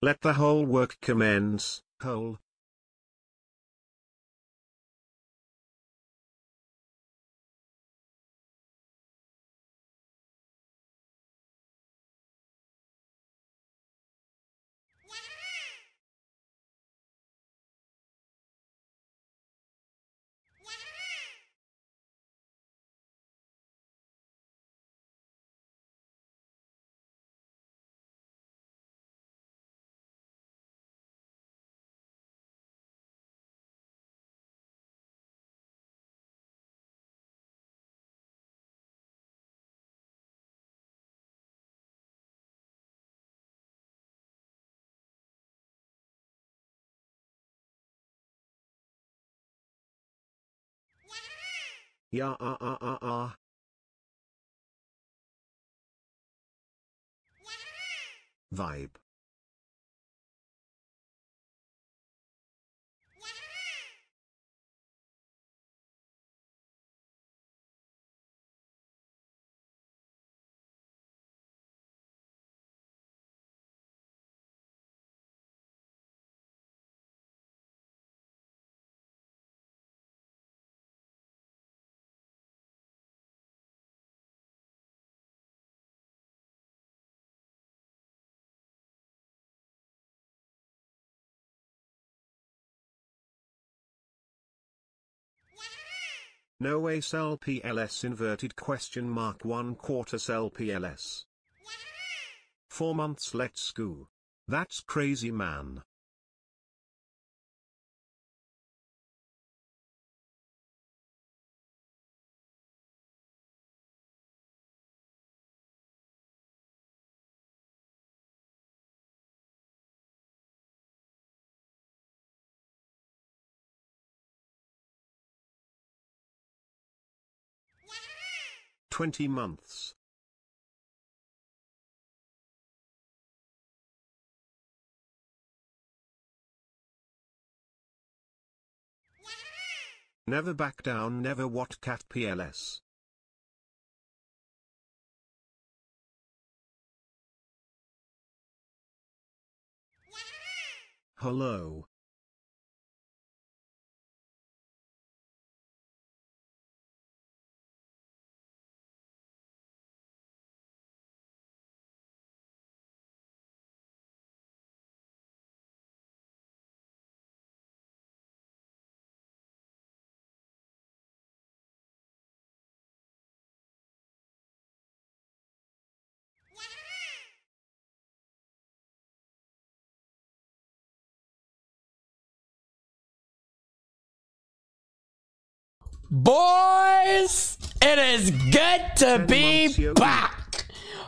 Let the whole work commence, whole. Yeah, Vibe. No way cell PLS inverted question mark 1/4 cell PLS. 4 months let's go. That's crazy, man. Twenty months. Never back down, never what cat PLS. Hello. Boys, it is good to be back.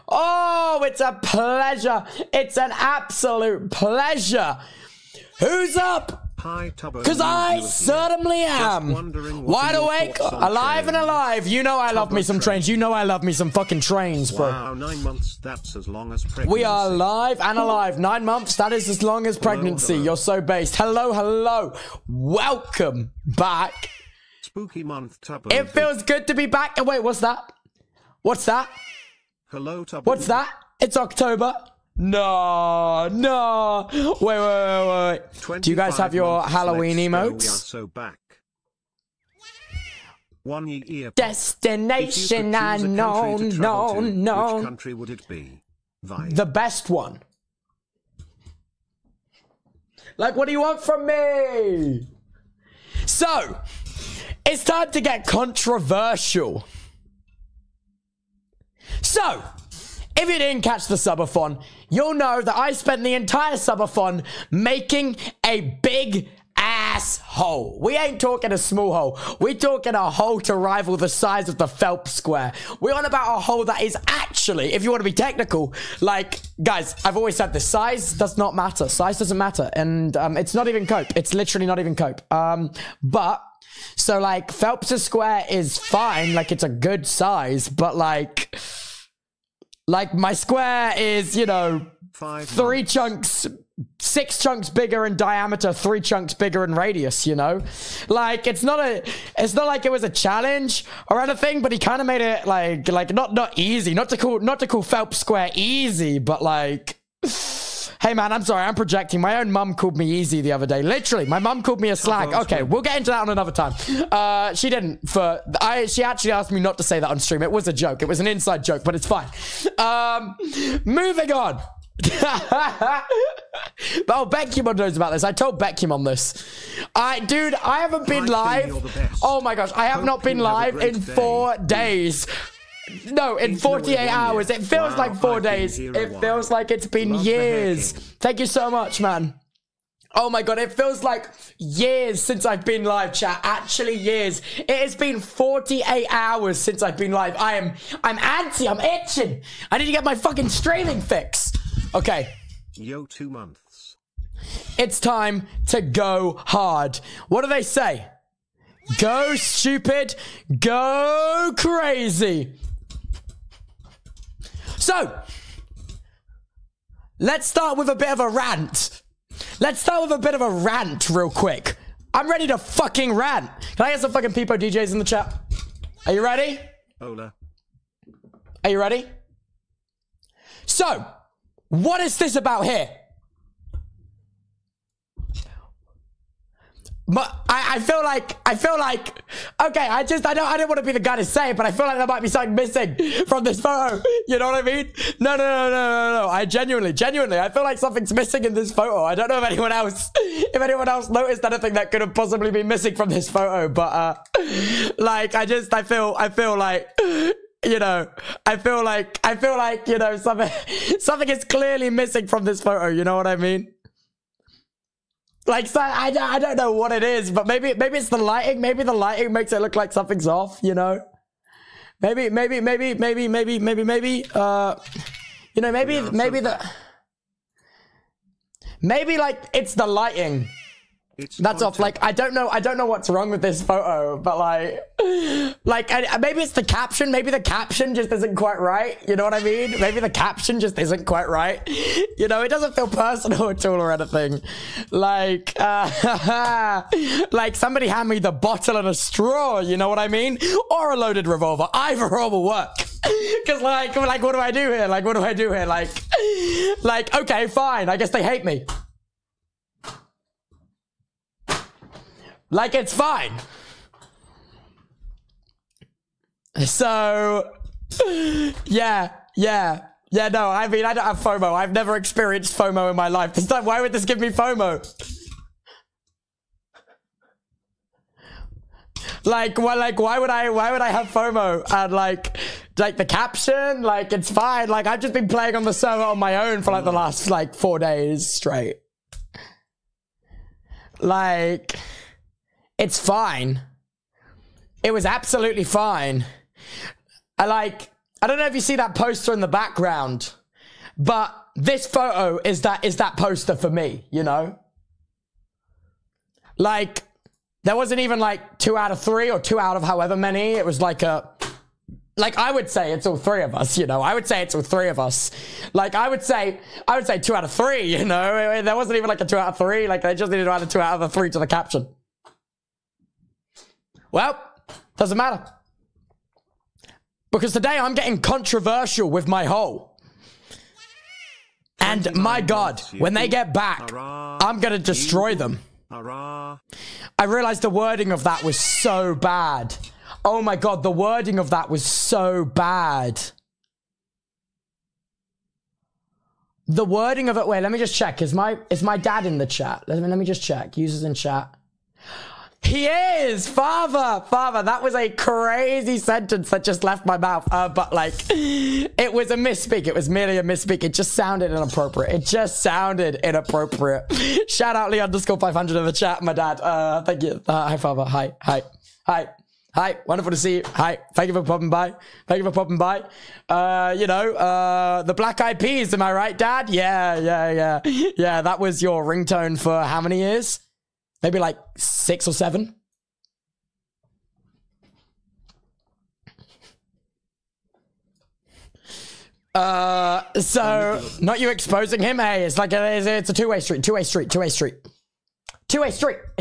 Oh, it's a pleasure. It's an absolute pleasure. Who's up? Hi, Tubbo. Because I certainly am. Wide awake, alive and alive. You know I love me some trains. You know I love me some fucking trains, bro. Wow, 9 months, that's as long as pregnancy. We are live and alive. 9 months, that is as long as pregnancy. Hello. You're so based. Hello, hello. Welcome back. Spooky month, Tubbo. It feels good to be back. Oh, wait, what's that? What's that? Hello, Tubbo. What's that? It's October. No, no. Wait. Do you guys have your Halloween emotes? We are so back. 1 year. Destination unknown. No. Which country would it be? Vibe. The best one. Like, what do you want from me? So. It's time to get controversial. So, if you didn't catch the Subathon, you'll know that I spent the entire Subathon making a big ass hole. We ain't talking a small hole. We're talking a hole to rival the size of the Phelps square. We're on about a hole that is actually, if you want to be technical, like, guys, I've always said this, size does not matter. Size doesn't matter. And it's not even COPE. It's literally not even COPE. So, like, Phelps' square is fine, like, it's a good size, but, like, my square is, you know, six chunks bigger in diameter, 3 chunks bigger in radius, you know? Like, it's not like it was a challenge or anything, but he kind of made it, like, not easy. Not to call Phelps' square easy, but, like, Hey man, I'm sorry, I'm projecting. My own mum called me easy the other day. Literally, my mum called me a slag. Okay, we'll get into that on another time. She didn't. She actually asked me not to say that on stream. It was a joke. It was an inside joke, but it's fine. Moving on. Oh, Beckymon knows about this. I told Beckymon this. Dude, I haven't been live. Oh my gosh, I have not been live in 4 days. No, in 48 hours. It feels like 4 days. It feels like it's been years. Thank you so much, man. Oh my god, it feels like years since I've been live, chat. Actually years. It has been 48 hours since I've been live. I'm antsy, I'm itching. I need to get my fucking streaming fix. Okay. Yo, 2 months. It's time to go hard. What do they say? Go stupid, go crazy. So, let's start with a bit of a rant. Let's start with a bit of a rant real quick. I'm ready to fucking rant. Can I get some fucking Peepo DJs in the chat? Are you ready? Hola. Are you ready? So, what is this about here? I feel like, okay, I don't want to be the guy to say it, but I feel like there might be something missing from this photo. You know what I mean? No. I genuinely, I feel like something's missing in this photo. I don't know if anyone else noticed anything that could have possibly been missing from this photo, but, like, I feel like, you know, I feel like, you know, something is clearly missing from this photo. You know what I mean? Like, so I don't know what it is, but maybe it's the lighting. Maybe the lighting makes it look like something's off, you know? Maybe like it's the lighting. That's off. Like, I don't know what's wrong with this photo, but maybe it's the caption. Maybe the caption just isn't quite right. You know what I mean? Maybe the caption just isn't quite right. You know, it doesn't feel personal at all or anything. Like, like somebody hand me the bottle and a straw. You know what I mean? Or a loaded revolver. Either or will work. Cause like, what do I do here? Like, what do I do here? Like, okay, fine. I guess they hate me. Like, it's fine. So, yeah, no, I mean, I don't have FOMO. I've never experienced FOMO in my life. This time, why would this give me FOMO? Like, well, like, why would I have FOMO? And like the caption, like, it's fine. Like, I've just been playing on the server on my own for like the last like 4 days straight. Like, it's fine. It was absolutely fine. I don't know if you see that poster in the background, but this photo is that poster for me, you know? Like, there wasn't even like 2 out of 3 or 2 out of however many. It was like I would say it's all 3 of us, you know? I would say it's all 3 of us. Like, I would say 2 out of 3, you know? There wasn't even like a 2 out of 3. Like, I just needed to add a 2 out of 3 to the caption. Well, doesn't matter. Because today I'm getting controversial with my haul. And my God, when they get back, I'm going to destroy them. I realized the wording of that was so bad. Oh my God, the wording of that was so bad. The wording of it, wait, let me just check. Is my dad in the chat? Let me just check. Users in chat. He is! Father, that was a crazy sentence that just left my mouth. But like, it was a misspeak. It was merely a misspeak. It just sounded inappropriate. Shout out Lee_500 in the chat, my dad. Thank you. Hi, Father. Hi. Wonderful to see you. Hi. Thank you for popping by. You know, the Black Eyed Peas, am I right, Dad? Yeah. Yeah, that was your ringtone for how many years? Maybe like 6 or 7. So not you exposing him. Hey, it's like it's a two-way street. It's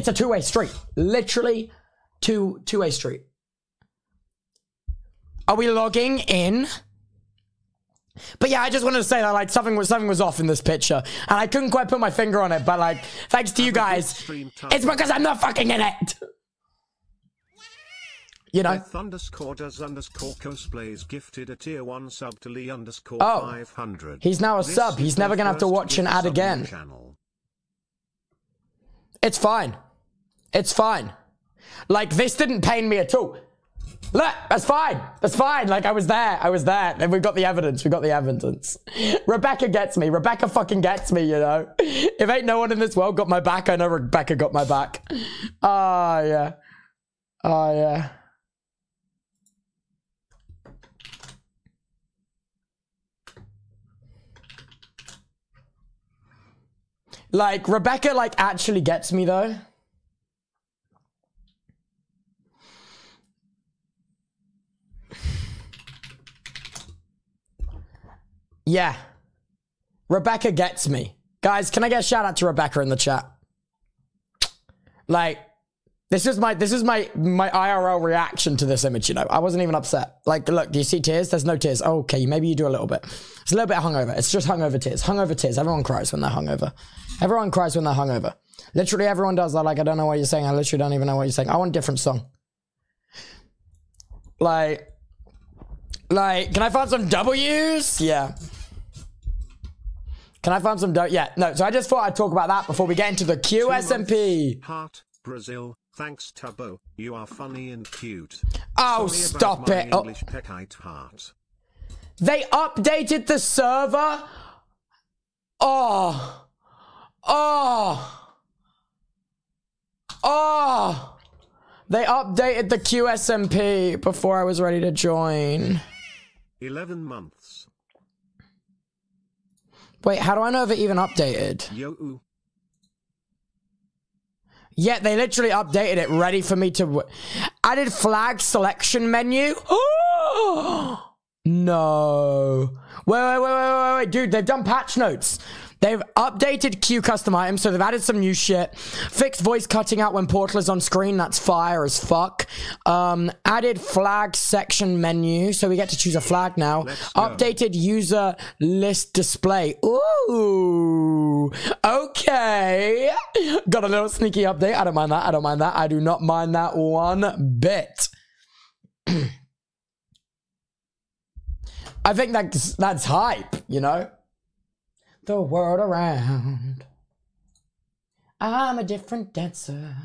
a two-way street. Literally two-way street. Are we logging in? But yeah, I just wanted to say that like something was off in this picture, and I couldn't quite put my finger on it. But like, thanks to you guys, it's because I'm not fucking in it. You know. Thunderscore does underscore cosplays gifted a tier 1 sub to Lee _500. He's now a sub. He's never gonna have to watch an ad again. It's fine. It's fine. Like this didn't pain me at all. Look, that's fine. That's fine. Like I was there. And we've got the evidence. Rebecca gets me. Rebecca fucking gets me, you know. If ain't no one in this world got my back, I know Rebecca got my back. Oh, yeah. Oh, yeah. Like Rebecca like actually gets me though. Yeah. Rebecca gets me. Guys, can I get a shout out to Rebecca in the chat? Like, this is my IRL reaction to this image, you know. I wasn't even upset. Like, look, do you see tears? There's no tears. Oh, okay, maybe you do a little bit. It's a little bit hungover. It's just hungover tears. Hungover tears. Everyone cries when they're hungover. Everyone cries when they're hungover. Literally everyone does that. Like, I don't know what you're saying. I literally don't even know what you're saying. I want a different song. Like, can I find some W's? Yeah. Can I find some dough? Yeah, no, so I just thought I'd talk about that before we get into the QSMP. Heart, Brazil, thanks Tubbo, you are funny and cute. Oh, stop it. Oh. Heart. They updated the server? Oh. Oh. Oh. They updated the QSMP before I was ready to join. 11 months. Wait, how do I know if it even updated? Yo-oo. Yeah, they literally updated it, ready for me to... added flag selection menu? Oh! No. Wait, dude, they've done patch notes. They've updated Q custom items, so they've added some new shit. Fixed voice cutting out when portal is on screen. That's fire as fuck. Added flag section menu, so we get to choose a flag now. Updated user list display. Ooh. Okay. Got a little sneaky update. I don't mind that. I don't mind that. I do not mind that one bit. I think that's hype, you know? The world around. I'm a different dancer.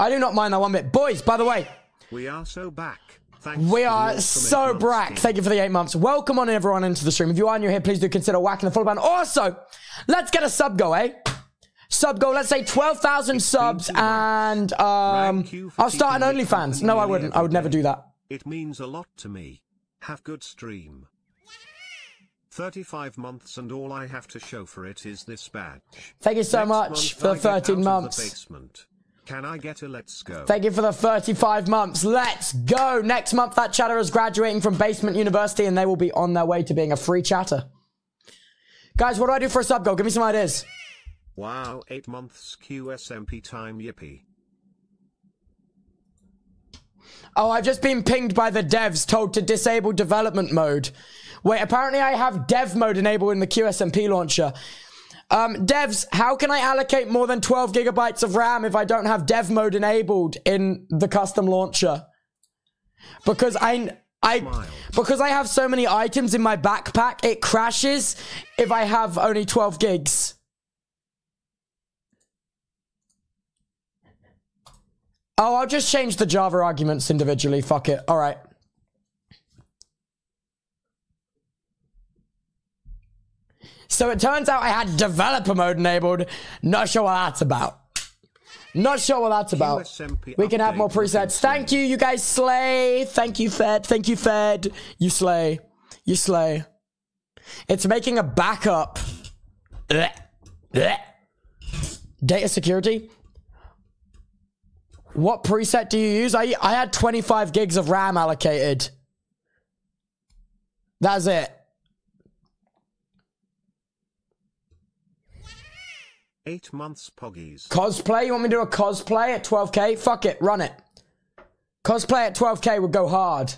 I do not mind that one bit. Boys, by the way. We are so back. Thanks. We are so back. Thank you for the 8 months. Welcome on everyone into the stream. If you are new here, please do consider whacking the follow button. Also, let's get a sub go, eh? Sub goal, let's say 12,000 subs and I'll start an OnlyFans. No, I wouldn't. I would never do that. It means a lot to me. Have good stream. 35 months and all I have to show for it is this badge. Thank you so much for 13 months. Can I get a let's go? Thank you for the 35 months. Let's go. Next month that chatter is graduating from Basement University and they will be on their way to being a free chatter. Guys, what do I do for a sub goal? Give me some ideas. Wow, 8 months QSMP time, yippee. Oh, I've just been pinged by the devs, told to disable development mode. Wait, apparently I have dev mode enabled in the QSMP launcher. Devs, how can I allocate more than 12 gigabytes of RAM if I don't have dev mode enabled in the custom launcher? Because I have so many items in my backpack, it crashes if I have only 12 gigs. Oh, I'll just change the Java arguments individually. Fuck it. All right. So it turns out I had developer mode enabled. Not sure what that's about. Not sure what that's about. QSMP we can have more presets. Thank you, you guys slay. Thank you, Fed. Thank you, Fed. You slay. You slay. It's making a backup. Blech. Blech. Data security. What preset do you use? I had 25 gigs of RAM allocated. That's it. 8 months poggies. Cosplay? You want me to do a cosplay at 12k? Fuck it, run it. Cosplay at 12k would go hard.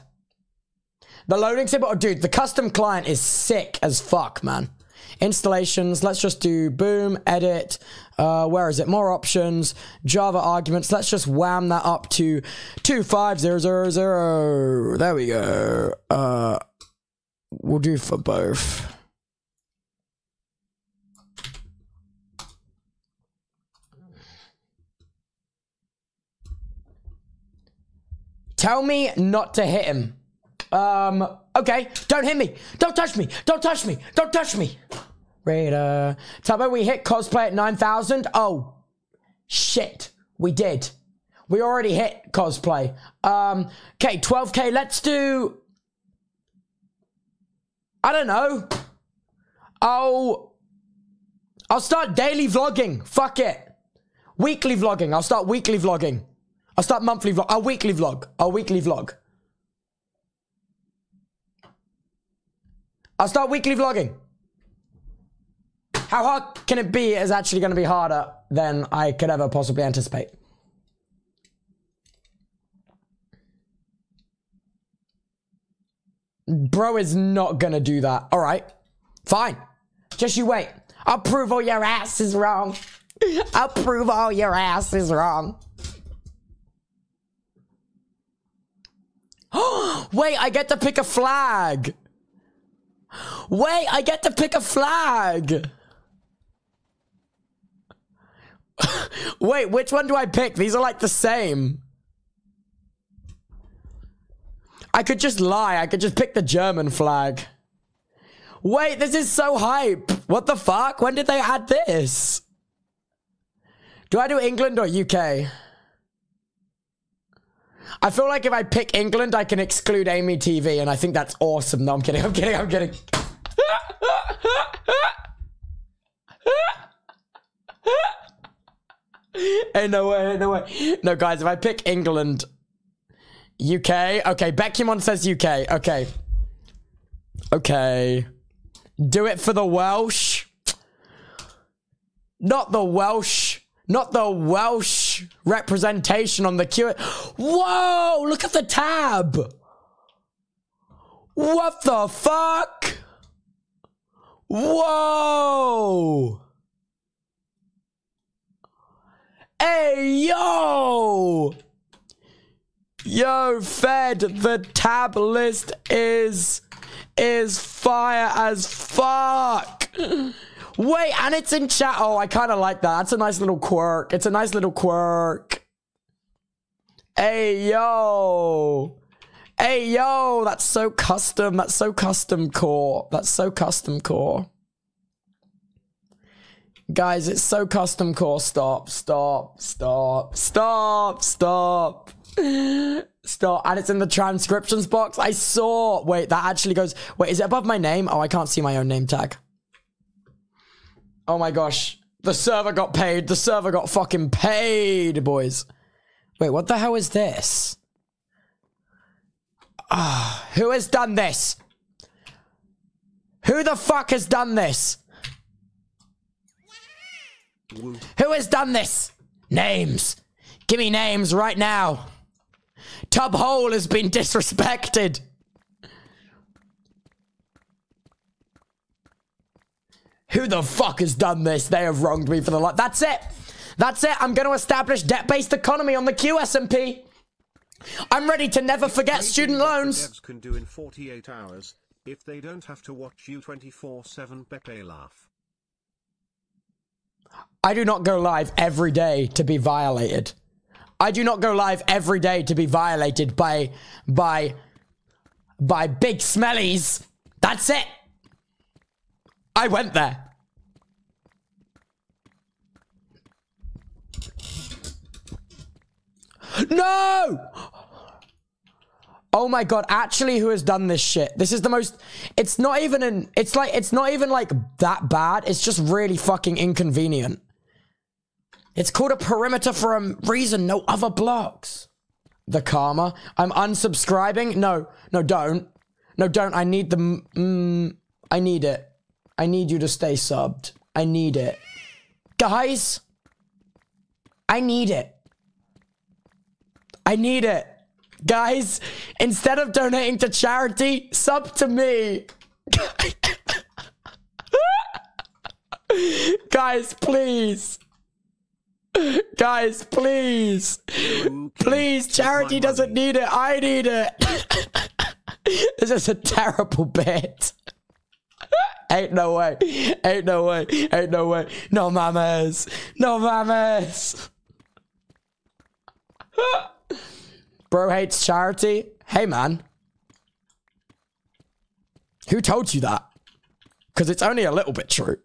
The loading sim, oh, dude, the custom client is sick as fuck, man. Installations, let's just do boom, edit, where is it? More options, Java arguments. Let's just wham that up to 25000. There we go. We'll do for both. Tell me not to hit him. Okay, don't hit me. Don't touch me. Don't touch me. Don't touch me. Raider. Tubbo, we hit cosplay at 9,000. Oh, shit. We did. We already hit cosplay. Okay, 12K. Let's do... I don't know. I'll start daily vlogging. Fuck it. Weekly vlogging. I'll start weekly vlogging. I'll start monthly vlog. I'll weekly vlog. I'll weekly vlog. I'll start weekly vlogging. How hard can it be is actually going to be harder than I could ever possibly anticipate. Bro is not going to do that. All right. Fine. Just you wait. I'll prove all your ass is wrong. I'll prove all your ass is wrong. Wait, I get to pick a flag. Wait, I get to pick a flag. Wait, which one do I pick? These are like the same. I could just lie. I could just pick the German flag. Wait, this is so hype. What the fuck? When did they add this? Do I do England or UK? I feel like if I pick England, I can exclude Amy TV, and I think that's awesome. No, I'm kidding. I'm kidding. I'm kidding. Hey, no way. No way. No, guys, if I pick England, UK. Okay, Beckymon says UK. Okay. Okay. Do it for the Welsh. Not the Welsh. Not the Welsh representation on the Q. Whoa, look at the tab. What the fuck? Whoa. Hey, yo. Yo, Fed, the tab list is fire as fuck. Wait, and it's in chat. Oh, I kind of like that. That's a nice little quirk. It's a nice little quirk. Hey, yo. Hey, yo. That's so custom. That's so custom core. That's so custom core. Guys, it's so custom core. Stop, stop, stop, stop, stop. Stop. And it's in the transcriptions box. I saw. Wait, that actually goes. Wait, is it above my name? Oh, I can't see my own name tag. Oh my gosh, the server got paid. The server got fucking paid, boys. Wait, what the hell is this? Who has done this? Who the fuck has done this? Who has done this? Names. Give me names right now. Tubhole has been disrespected. Who the fuck has done this? They have wronged me for the life. That's it. That's it. I'm going to establish debt-based economy on the QSMP. I'm ready to never forget student loans. Devs can do in 48 hours if they don't have to watch you 24/7. Beppe laugh. I do not go live every day to be violated. I do not go live every day to be violated by big smellies. That's it. I went there. No! Oh my god, actually who has done this shit? This is the most, it's not even an, it's not even like that bad. It's just really fucking inconvenient. It's called a perimeter for a reason. No other blocks. The karma. I'm unsubscribing. No, no, don't. No, don't. I need the, I need it. I need you to stay subbed. I need it. Guys, I need it. I need it. Guys, instead of donating to charity, sub to me. Guys, please. Guys, please. Please, charity doesn't need it. I need it. This is a terrible bit. Ain't no way. Ain't no way. Ain't no way. No mamas. No mamas. Bro hates charity. Hey, man. Who told you that? Because it's only a little bit true.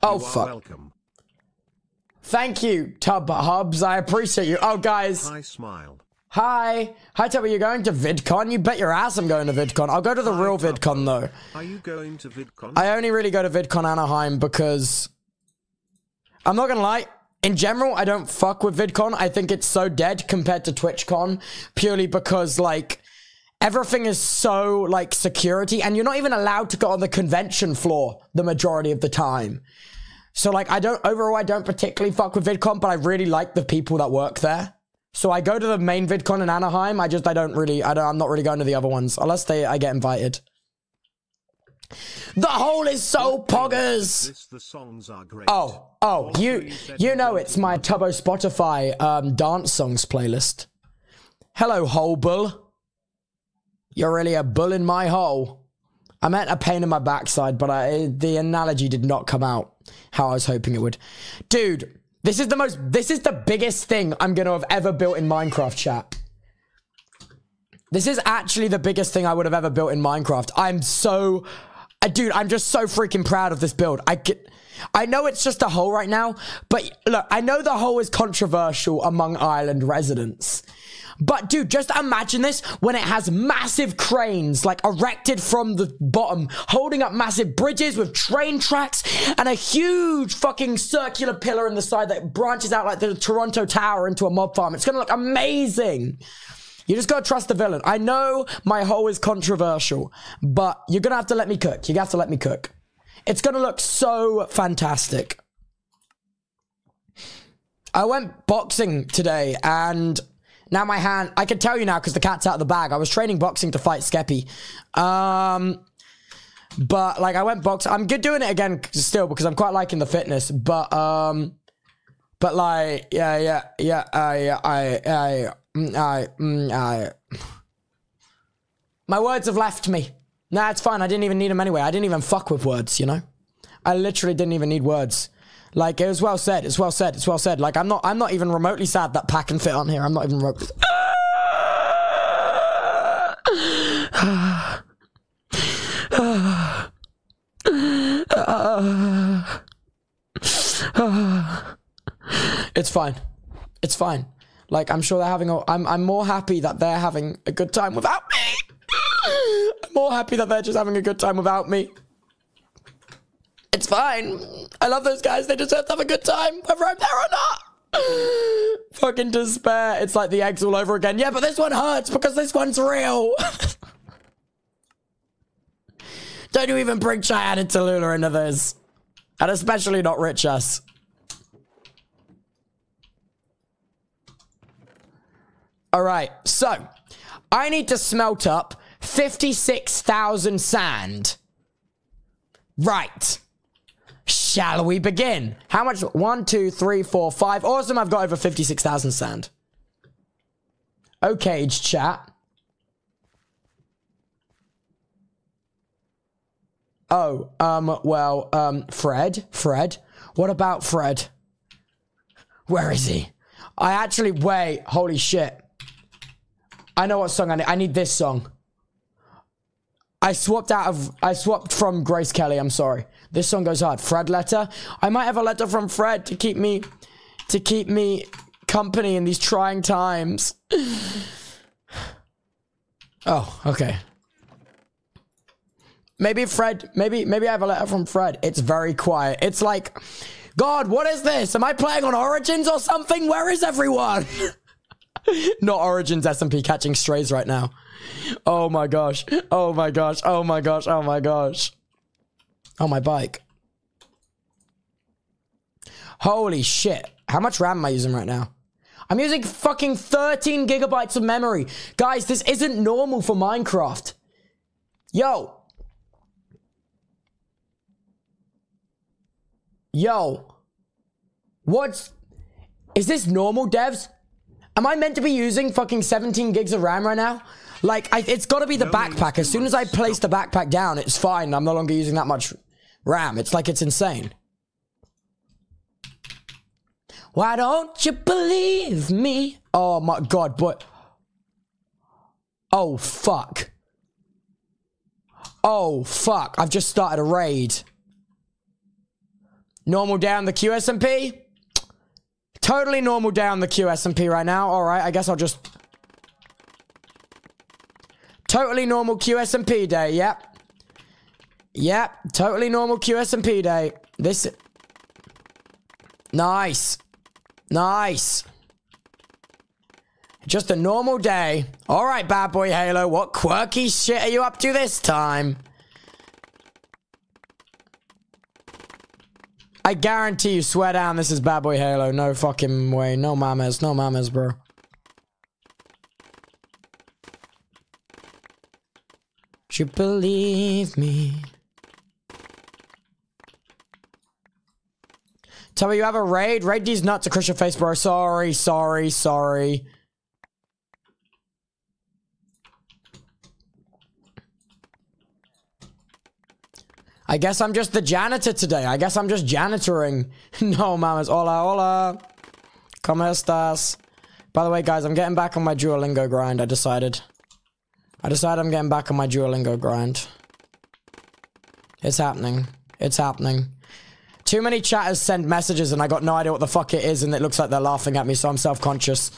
Oh, fuck. Welcome. Thank you, Tub Hubs. I appreciate you. Oh, guys. Hi, Smile. Hi. Hi, Tubbo. You're going to VidCon? You bet your ass I'm going to VidCon. I'll go to the real VidCon, though. Are you going to VidCon? I only really go to VidCon Anaheim because... I'm not going to lie. In general, I don't fuck with VidCon. I think it's so dead compared to TwitchCon. Purely because, like... Everything is so, like, security. And you're not even allowed to go on the convention floor the majority of the time. So, like, overall, I don't particularly fuck with VidCon, but I really like the people that work there. So I go to the main VidCon in Anaheim. I'm not really going to the other ones. Unless I get invited. The hole is so poggers. The songs are great. Oh, you know it's my Tubbo Spotify dance songs playlist. Hello, hole bull. You're really a bull in my hole. I meant a pain in my backside, but the analogy did not come out how I was hoping it would. Dude, this is the biggest thing I'm going to have ever built in Minecraft, chat. This is actually the biggest thing I would have ever built in Minecraft. Dude, I'm just so freaking proud of this build. I know it's just a hole right now, but look, I know the hole is controversial among island residents. But dude, just imagine this when it has massive cranes, like erected from the bottom, holding up massive bridges with train tracks and a huge fucking circular pillar in the side that branches out like the Toronto Tower into a mob farm. It's gonna look amazing. You just gotta trust the villain. I know my hole is controversial, but you're gonna have to let me cook. You have to let me cook. It's gonna look so fantastic. I went boxing today and... Now my hand, I can tell you now because the cat's out of the bag. I was training boxing to fight Skeppy. But like I went boxing. I'm good doing it again still because I'm quite liking the fitness. But like, my words have left me. Nah, it's fine. I didn't even need them anyway. I didn't even fuck with words, you know? I literally didn't even need words. Like, it was well said, it's well said, it's well said. Like, I'm not even remotely sad that Pack and fit on here. I'm not even remotely It's fine. It's fine. Like, I'm sure they're having a... I'm more happy that they're having a good time without me. I'm more happy that they're just having a good time without me. It's fine. I love those guys. They deserve to have a good time, whether I'm there or not. Fucking despair. It's like the eggs all over again. Yeah, but this one hurts because this one's real. Don't you even bring Cheyenne and Tallulah into this. And especially not Rich Us. All right. So, I need to smelt up 56,000 sand. Right. Shall we begin? How much? 1, 2, 3, 4, 5. Awesome, I've got over 56,000 sand. Okay, chat. Oh, well, Fred? What about Fred? Where is he? Wait, holy shit. I know what song I need. I need this song. I swapped from Grace Kelly, I'm sorry. This song goes hard. Fred letter. I might have a letter from Fred to keep me company in these trying times. Oh, okay. Maybe I have a letter from Fred. It's very quiet. It's like, God, what is this? Am I playing on Origins or something? Where is everyone? Not Origins, SMP catching strays right now. Oh my gosh. Oh my gosh. Oh my gosh. Oh my gosh. Oh my bike. Holy shit. How much RAM am I using right now? I'm using fucking 13 gigabytes of memory. Guys, this isn't normal for Minecraft. Yo. Yo. What? Is this normal, devs? Am I meant to be using fucking 17 gigs of RAM right now? Like, it's gotta be the backpack. As soon as I place the backpack down, it's fine. I'm no longer using that much RAM. It's like, it's insane. Why don't you believe me? Oh my God, but... oh, fuck. Oh, fuck. I've just started a raid. Normal down the QSMP. Totally normal down the QSMP right now. All right, I guess I'll just... totally normal QSMP day, yep. Yep, totally normal QSMP day. This... nice. Nice. Just a normal day. All right, Bad Boy Halo, what quirky shit are you up to this time? I guarantee you, swear down, this is Bad Boy Halo. No fucking way. No mamas. No mamas, bro. Do you believe me? Tell me you have a raid. Raid these nuts to crush your face, bro. Sorry, sorry, sorry. I guess I'm just the janitor today. I guess I'm just janitoring. No, mamas. Hola, hola. Como estas? By the way, guys, I'm getting back on my Duolingo grind. I decided I'm getting back on my Duolingo grind. It's happening. It's happening. Too many chatters send messages and I got no idea what the fuck it is and it looks like they're laughing at me, so I'm self-conscious.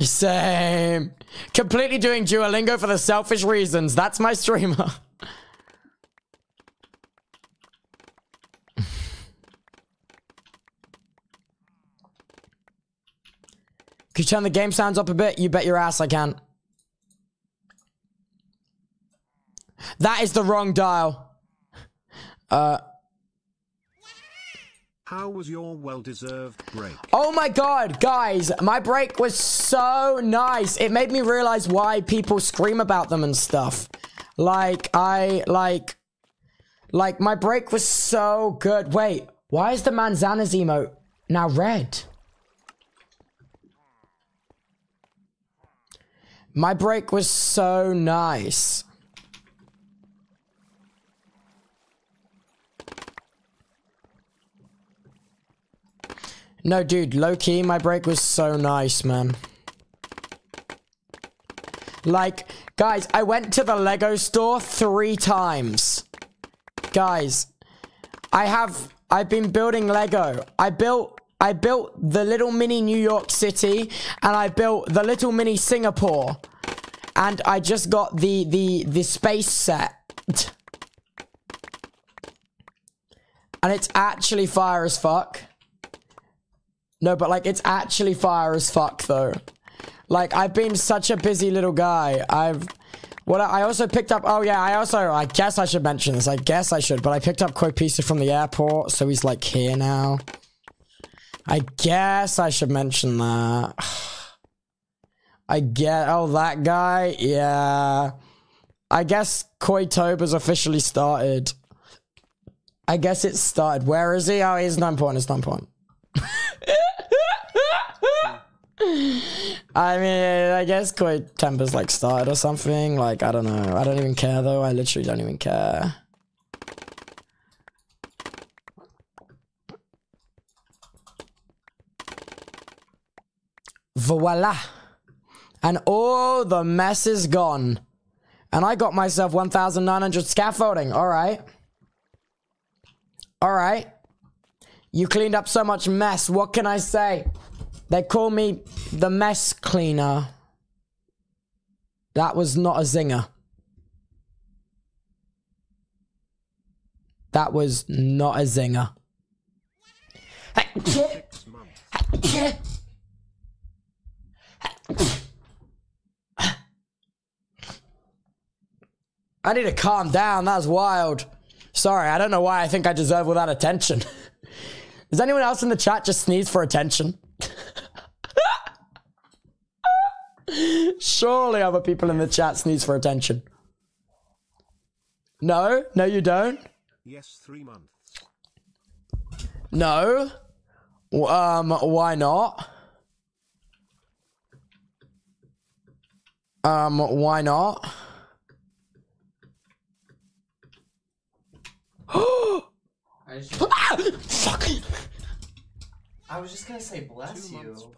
Same. Completely doing Duolingo for the selfish reasons. That's my streamer. Can you turn the game sounds up a bit? You bet your ass I can. That is the wrong dial. How was your well-deserved break? Oh my God, guys, my break was so nice. It made me realize why people scream about them and stuff. Like, my break was so good. Wait, why is the manzanas emote now red? My break was so nice. No, dude, low-key, my break was so nice, man. Like, guys, I went to the Lego store 3 times. Guys, I've been building Lego. I built the little mini New York City, and I built the little mini Singapore. And I just got the space set. And it's actually fire as fuck. No, but, like, it's actually fire as fuck, though. Like, I've been such a busy little guy. I also picked up... oh, yeah, I guess I should mention this. I guess I should. But I picked up Koi Pisa from the airport, so he's, like, here now. I guess I should mention that. Oh, that guy? Yeah. I guess Koi Tober's officially started. I guess it started. Where is he? Oh, he's not important. It's not important. I mean, I guess Koi Temper's like started or something. Like, I don't know. I don't even care though. I literally don't even care. Voila. And all the mess is gone. And I got myself 1,900 scaffolding. All right. All right. You cleaned up so much mess. What can I say? They call me the mess cleaner. That was not a zinger. That was not a zinger. I need to calm down. That's wild. Sorry, I don't know why I think I deserve all that attention. Does anyone else in the chat just sneeze for attention? Surely other people in the chat sneeze for attention. No? No, you don't? Yes, 3 months. No? Why not? Why not? Ah! Fuck! I was just gonna say bless you.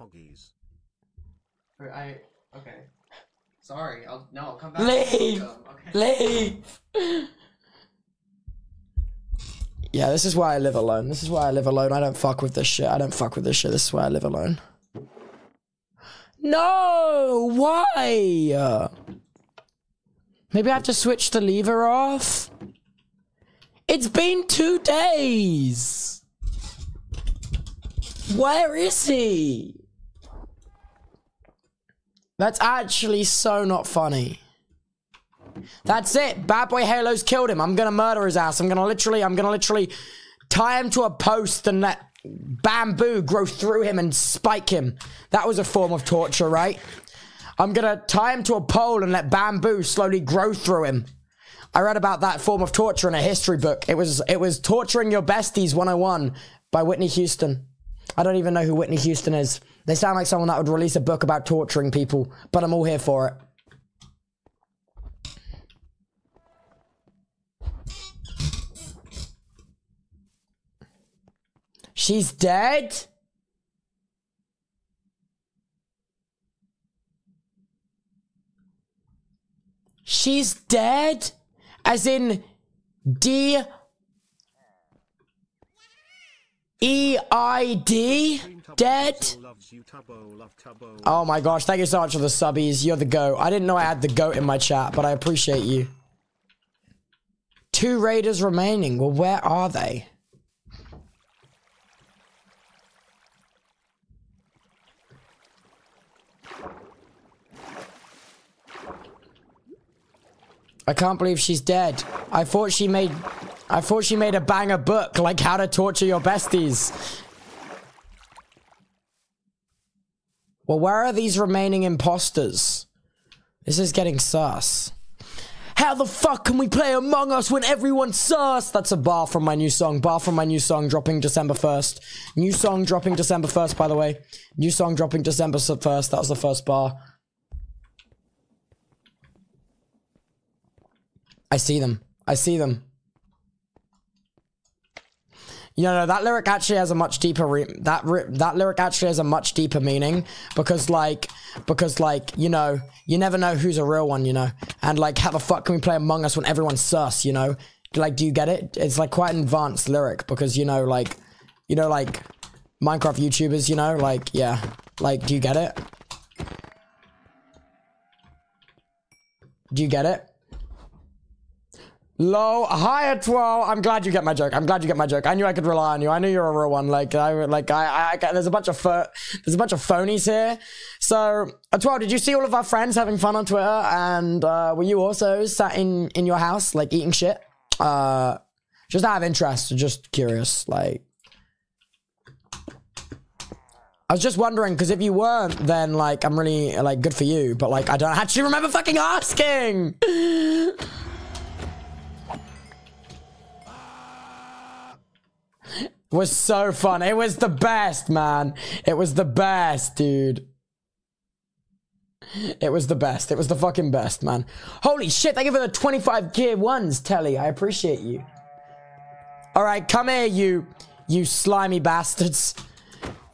Okay. Sorry. I'll come back. Leave. Okay. Leave. Yeah, this is why I live alone. This is why I live alone. I don't fuck with this shit. I don't fuck with this shit. This is why I live alone. No! Why? Maybe I have to switch the lever off? It's been 2 days! Where is he? That's actually so not funny. That's it. Bad Boy Halo's killed him. I'm gonna murder his ass. I'm gonna literally tie him to a post and let bamboo grow through him and spike him. That was a form of torture, right? I'm gonna tie him to a pole and let bamboo slowly grow through him. I read about that form of torture in a history book. It was Torturing Your Besties 101 by Whitney Houston. I don't even know who Whitney Houston is. They sound like someone that would release a book about torturing people, but I'm all here for it. She's dead? She's dead? As in D-E-I-D? Dead? Oh my gosh, thank you so much for the subbies. You're the GOAT. I didn't know I had the GOAT in my chat, but I appreciate you. 2 raiders remaining. Well, where are they? I can't believe she's dead. I thought she made a banger book like How to Torture Your Besties. Well, where are these remaining imposters? This is getting sus. How the fuck can we play Among Us when everyone's sus? That's a bar from my new song. Bar from my new song dropping December 1st. New song dropping December 1st, by the way. New song dropping December 1st. That was the first bar. I see them. I see them. You know, that lyric actually has a much deeper that lyric actually has a much deeper meaning because like, you know, you never know who's a real one, you know. And like, how the fuck can we play Among Us when everyone's sus, you know? Like, do you get it? It's like quite an advanced lyric because, you know, like Minecraft YouTubers, you know, like, yeah. Like, do you get it? Do you get it? Low, higher 12. I'm glad you get my joke. I'm glad you get my joke. I knew I could rely on you. I knew you were a real one. There's a bunch of phonies here. So, 12, did you see all of our friends having fun on Twitter? And were you also sat in your house, like, eating shit? Just out of interest. Just curious. Like, I was just wondering, because if you weren't, then, like, I'm really, like, good for you. But, like, I don't actually remember fucking asking. Was so fun. It was the best, man. It was the best, dude. It was the best. It was the fucking best, man. Holy shit, thank you for the 25 gear ones, Telly. I appreciate you. Alright, come here, you slimy bastards.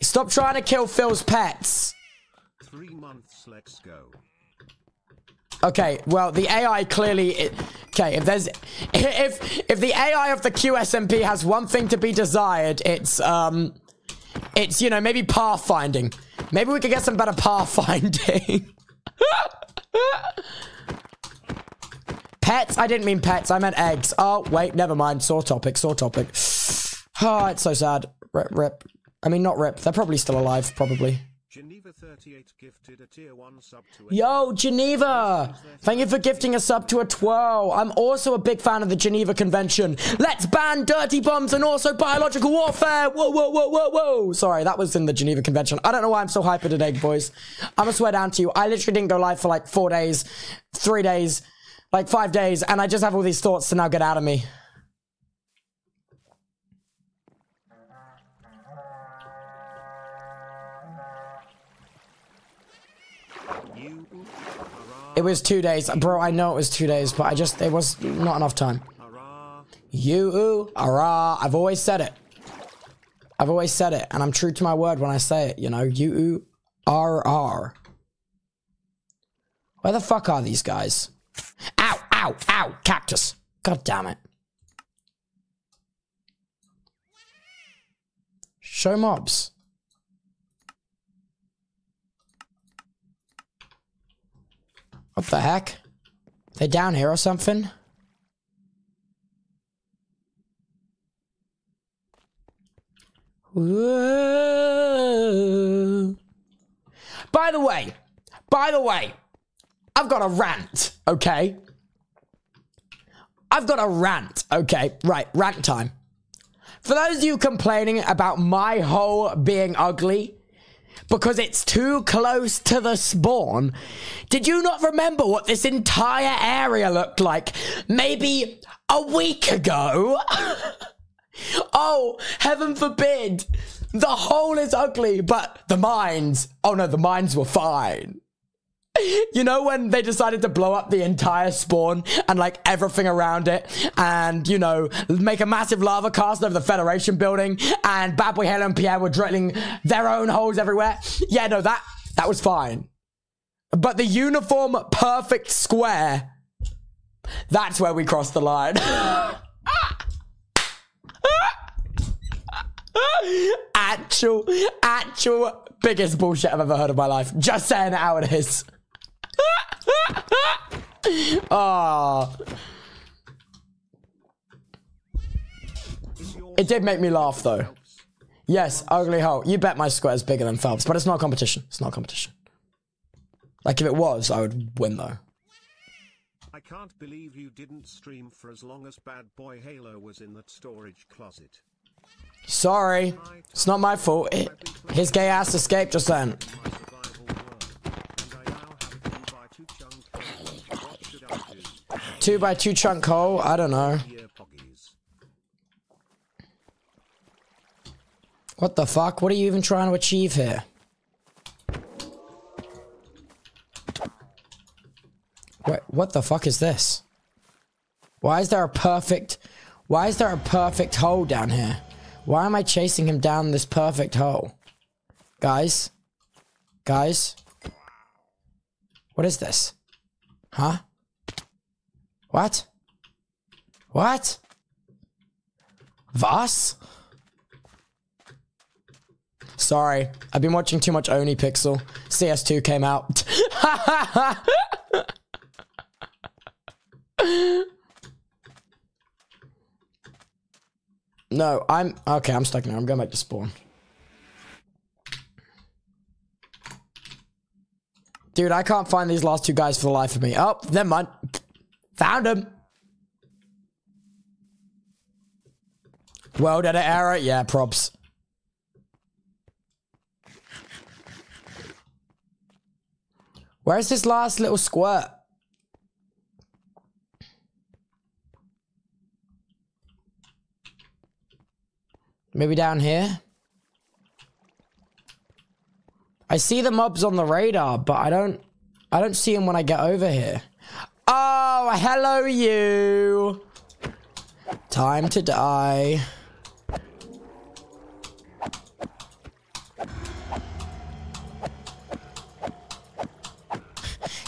Stop trying to kill Phil's pets. 3 months, let's go. Okay, well, the AI clearly... Okay, if the AI of the QSMP has one thing to be desired, it's, you know, maybe pathfinding. Maybe we could get some better pathfinding. Pets? I didn't mean pets, I meant eggs. Oh, wait, never mind. Sore topic. Oh, it's so sad. Rip. I mean, not rip. They're probably still alive, probably. Geneva 38 gifted a tier 1 sub to a... Yo, Geneva! Thank you for gifting a sub to a twirl. I'm also a big fan of the Geneva Convention. Let's ban dirty bombs and also biological warfare! Whoa, whoa, whoa, whoa, whoa! Sorry, that was in the Geneva Convention. I don't know why I'm so hyper today, boys. I'm gonna swear down to you. I literally didn't go live for like 4 days, 3 days, like 5 days, and I just have all these thoughts to now get out of me. It was 2 days. Bro, I know it was 2 days, but I just... It was not enough time. You, ara. I've always said it. I've always said it, and I'm true to my word when I say it, you know? You, rr. Where the fuck are these guys? Ow, ow, ow, cactus. God damn it. Show mobs. What the heck? They're down here or something? Whoa. By the way, I've got a rant, okay? Right, rant time. For those of you complaining about my hole being ugly, because it's too close to the spawn. Did you not remember what this entire area looked like maybe a week ago? Oh, heaven forbid. The hole is ugly, but the mines. Oh no, the mines were fine. You know when they decided to blow up the entire spawn and like everything around it and, you know, make a massive lava cast over the Federation building and BadBoyHalo and Pierre were drilling their own holes everywhere? Yeah, no, that was fine. But the uniform perfect square, that's where we crossed the line. Actual biggest bullshit I've ever heard of my life. Just saying how it is. Oh. It did make me laugh though. Yes, ugly hole. You bet my square is bigger than Phelps, but it's not a competition. It's not a competition. Like if it was, I would win though. I can't believe you didn't stream for as long as BadBoyHalo was in that storage closet. Sorry, it's not my fault. His gay ass escaped just then. Two by two chunk hole, I don't know. What the fuck? What are you even trying to achieve here? Wait, what the fuck is this? Why is there a perfect hole down here? Why am I chasing him down this perfect hole? Guys? What is this? Huh? What? Was? Sorry, I've been watching too much Oni Pixel. CS2 came out. No, I'm stuck now. I'm going back to spawn. Dude, I can't find these last two guys for the life of me. Oh, never mind. Found him. Well, did it error? Yeah, props. Where's this last little squirt? Maybe down here? I see the mobs on the radar, but I don't see them when I get over here. Oh, hello you! Time to die.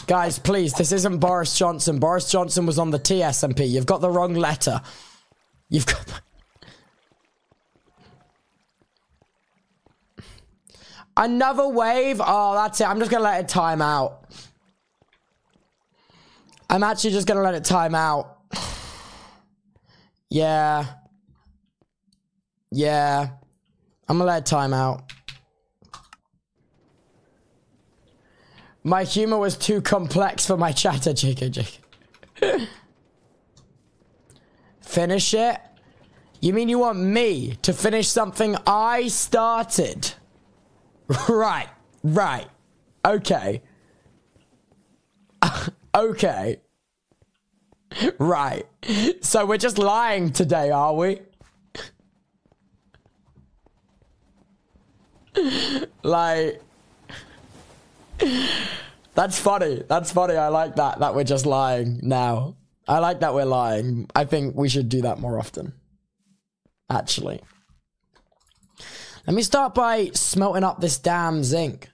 Guys, please, this isn't Boris Johnson. Boris Johnson was on the TSMP. You've got the wrong letter. You've got... Another wave? Oh, that's it. I'm just going to let it time out. I'm actually just going to let it time out. Yeah. I'm going to let it time out. My humor was too complex for my chatter, JK. Finish it? You mean you want me to finish something I started? Right, right. Okay. Okay. Right. So we're just lying today, are we? Like... That's funny. That's funny. I like that. That we're just lying now. I like that we're lying. I think we should do that more often. Actually. Let me start by smelting up this damn zinc.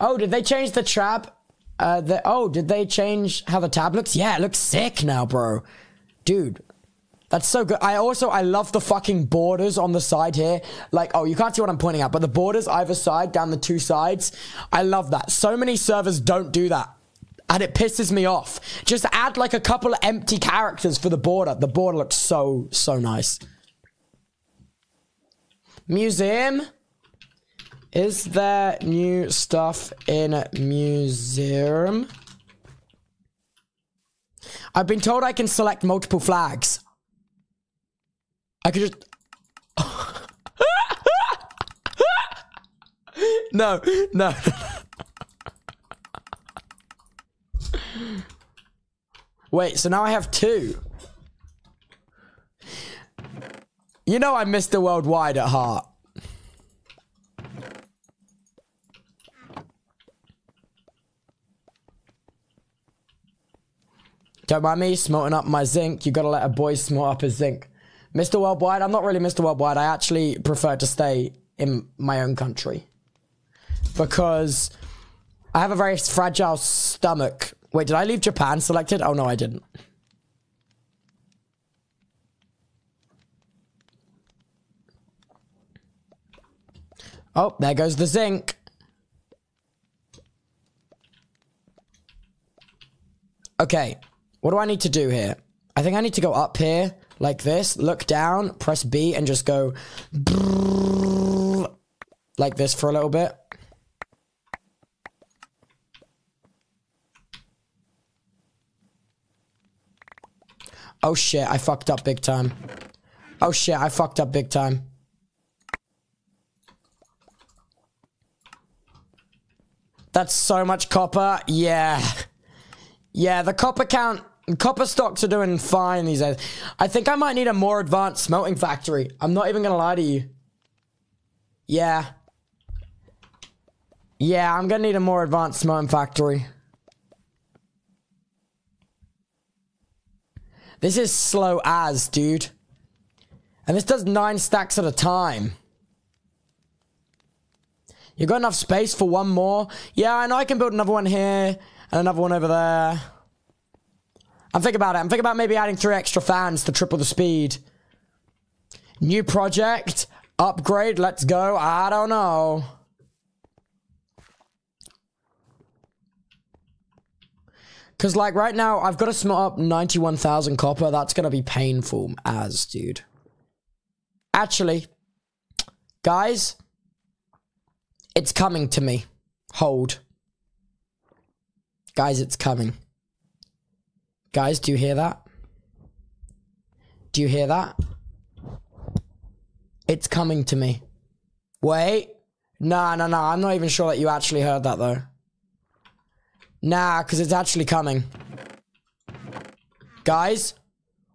Oh, did they change the trap? Did they change how the tab looks? Yeah, it looks sick now, bro. Dude. That's so good. I love the fucking borders on the side here. Like, oh, you can't see what I'm pointing at, but the borders either side, down the two sides. I love that. So many servers don't do that. And it pisses me off. Just add like a couple of empty characters for the border. The border looks so, so nice. Museum. Is there new stuff in museum? I've been told I can select multiple flags. I could just... No, no. Wait, so now I have two. You know I'm Mr. Worldwide at heart. Don't mind me smelting up my zinc. You gotta let a boy smelt up his zinc. Mr. Worldwide, I'm not really Mr. Worldwide. I actually prefer to stay in my own country because I have a very fragile stomach. Wait, did I leave Japan selected? Oh, no, I didn't. Oh, there goes the zinc. Okay, what do I need to do here? I think I need to go up here. Like this, look down, press B, and just go like this for a little bit. Oh shit, I fucked up big time. Oh shit, I fucked up big time. That's so much copper. Yeah. Yeah, the copper count... Copper stocks are doing fine these days. I think I might need a more advanced smelting factory. I'm not even gonna lie to you. Yeah. Yeah, I'm gonna need a more advanced smelting factory. This is slow as, dude. And this does 9 stacks at a time. You got enough space for one more? Yeah, I know I can build another one here. And another one over there. I'm thinking about it. I'm thinking about maybe adding 3 extra fans to triple the speed. New project. Upgrade. Let's go. I don't know. Because, like, right now, I've got to smelt up 91,000 copper. That's going to be painful as, dude. Actually, guys, it's coming to me. Hold. Guys, it's coming. Guys, do you hear that? Do you hear that? It's coming to me. Wait. Nah, nah, nah. I'm not even sure that you actually heard that, though. Nah, because it's actually coming. Guys,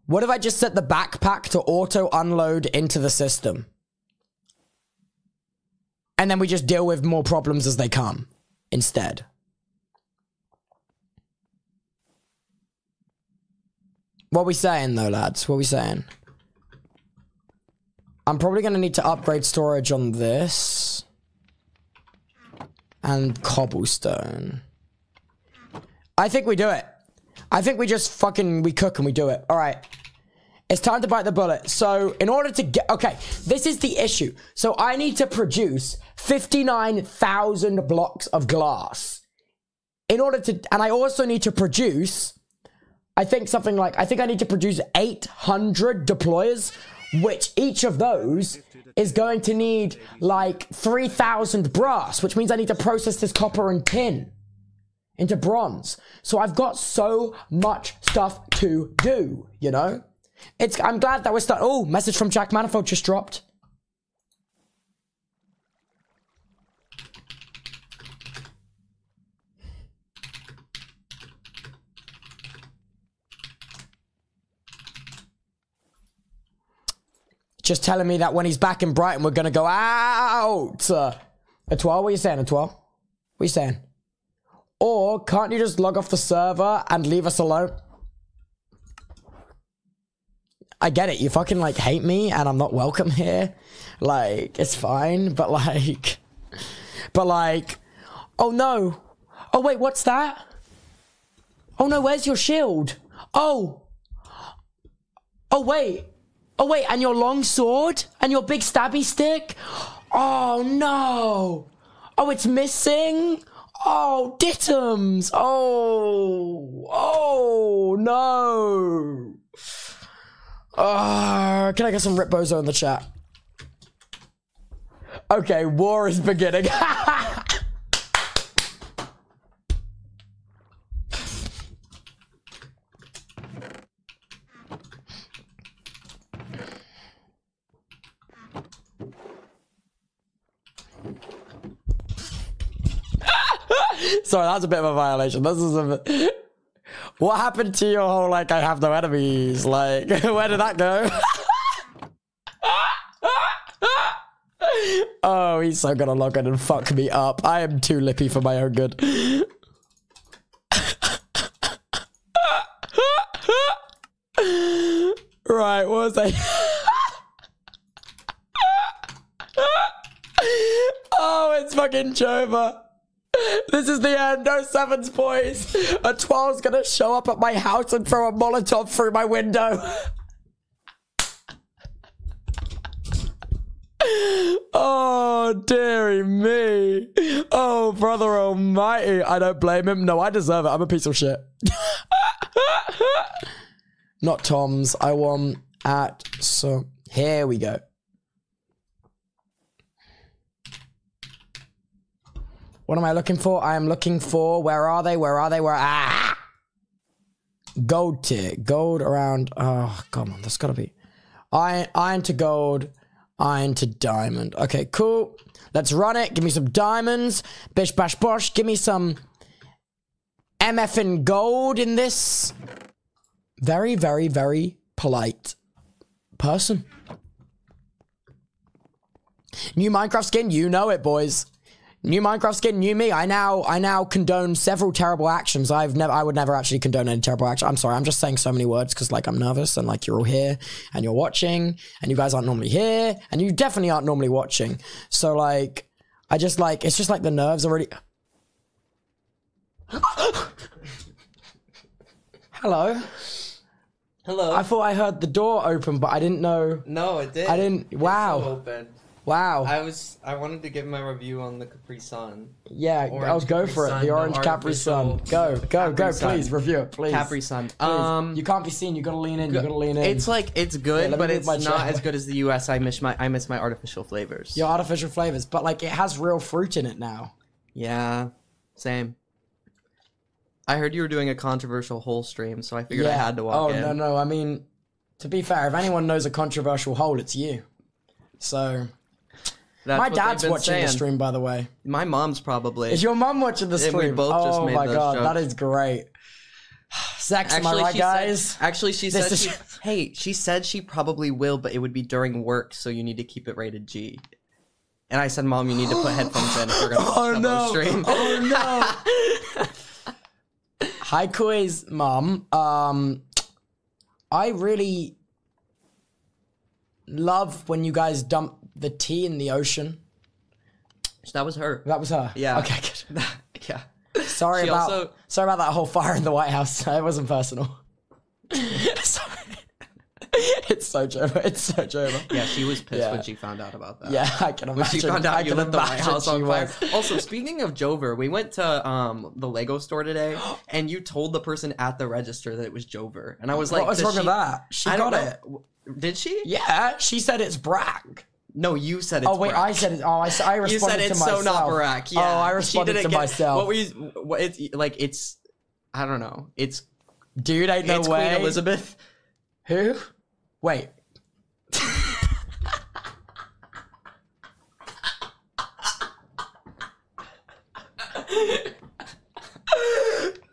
what if I just set the backpack to auto-unload into the system? And then we just deal with more problems as they come instead. What are we saying, though, lads? What are we saying? I'm probably going to need to upgrade storage on this. And cobblestone. I think we do it. I think we just fucking... We cook and we do it. All right. It's time to bite the bullet. So, in order to get... Okay, this is the issue. So, I need to produce 59,000 blocks of glass. In order to... And I also need to produce... I think I need to produce 800 deployers which each of those is going to need like 3,000 brass, which means I need to process this copper and tin into bronze. So I've got so much stuff to do, you know? It's, I'm glad that we're starting. Oh, message from Jack Manifold just dropped. Just telling me that when he's back in Brighton, we're going to go out. Etoile, what are you saying, Etoile? What are you saying? Or can't you just log off the server and leave us alone? I get it. You fucking, like, hate me and I'm not welcome here. Like, it's fine. But, like... But, like... Oh, no. Oh, wait, what's that? Oh, no, where's your shield? Oh. Oh, wait. Oh, wait, and your long sword? And your big stabby stick? Oh, no. Oh, it's missing? Oh, dittums. Oh. Oh, no. Oh, can I get some Rip Bozo in the chat? Okay, war is beginning. Sorry, that's a bit of a violation. This is a... What happened to your whole, like, I have no enemies? Like, where did that go? Oh, he's so gonna log in and fuck me up. I am too lippy for my own good. Right, what was I... Oh, it's fucking Jova. This is the end. No sevens, boys. A 12's gonna show up at my house and throw a Molotov through my window. Oh, dearie me. Oh, brother almighty. I don't blame him. No, I deserve it. I'm a piece of shit. Not Tom's. I won at... So, here we go. What am I looking for? I am looking for... Where are they? Where are they? Where... Ah! Gold tier. Gold around... Oh, come on. That's got to be... Iron to gold. Iron to diamond. Okay, cool. Let's run it. Give me some diamonds. Bish, bash, bosh. Give me some... MF in gold in this. Very, very, very polite person. New Minecraft skin. You know it, boys. New Minecraft skin, new me. I now condone several terrible actions. I would never actually condone any terrible action. I'm sorry, I'm just saying so many words because, like, I'm nervous and, like, you're all here and you're watching and you guys aren't normally here and you definitely aren't normally watching. So, like, I just, like, it's just like the nerves already. Hello. Hello. I thought I heard the door open, but I didn't know. No, it did. I didn't. Wow. Wow. I wanted to give my review on the Capri Sun. Yeah, I'll go for it. The orange Capri Sun. Go, please. Review it, please. Capri Sun. You can't be seen. You gotta lean in. You gotta lean in. It's like, it's good, but it's not as good as the US. I miss my artificial flavors. Your artificial flavors, but, like, it has real fruit in it now. Yeah, same. I heard you were doing a controversial hole stream, so I figured I had to walk in. Oh, no, I mean, to be fair, if anyone knows a controversial hole, it's you. So... That's my dad's watching the stream, by the way. My mom's probably. Is your mom watching the stream? We both just made those jokes. Oh my god, that is great. Sex, am I right, guys? Actually, she said, hey, she said she probably will, but it would be during work, so you need to keep it rated G. And I said, Mom, you need to put headphones in if we're going to watch the stream. Oh no! Hi, Koi's mom. I really love when you guys dump the tea in the ocean. So that was her. That was her. Yeah. Okay, good. Yeah. Sorry about that whole fire in the White House. It wasn't personal. Sorry. It's so Joma. It's so Joma. Yeah, she was pissed when she found out about that. Yeah, I can imagine. When she found out you lit the White House on fire. Also, speaking of Jover, we went to the Lego store today, and you told the person at the register that it was Jover. And I was like, what was wrong with that? She got it. Did she? Yeah, she said it's Brack. No, you said it's Barack. I said it. Oh, I responded to myself. You said it's so not Barack. Yeah. Oh, I responded to myself. What were you, it's, I don't know. It's, dude, ain't no way. Queen Elizabeth. Who? Wait.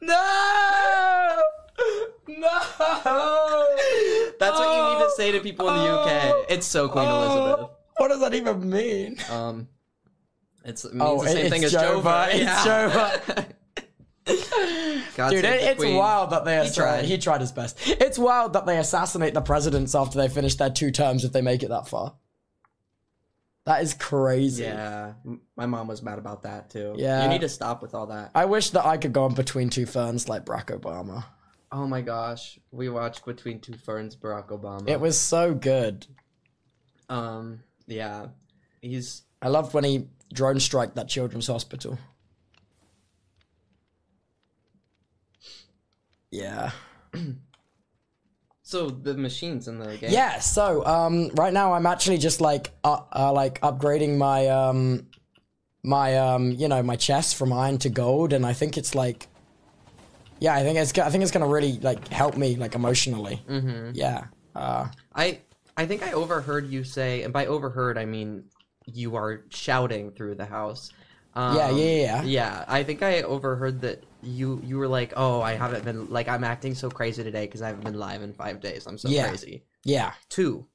No! No! That's what you need to say to people in the UK. It's so Queen Elizabeth. What does that even mean? It means the same thing as Jova. It's Jova. Dude, it's wild that they he tried his best. It's wild that they assassinate the presidents after they finish their 2 terms if they make it that far. That is crazy. Yeah, my mom was mad about that too. Yeah, you need to stop with all that. I wish that I could go on Between Two Ferns like Barack Obama. Oh my gosh, we watched Between Two Ferns, Barack Obama. It was so good. Yeah, I loved when he drone striked that children's hospital. Yeah. So the machines in the game. Yeah. So right now I'm actually just like upgrading my my chest from iron to gold, and I think it's like, yeah, I think it's gonna really like help me like emotionally. Mm-hmm. Yeah. I think I overheard you say, and by overheard I mean you are shouting through the house. Yeah. I think I overheard that you were like, oh, I haven't been like, I'm acting so crazy today because I haven't been live in 5 days. I'm so crazy. Yeah. 2.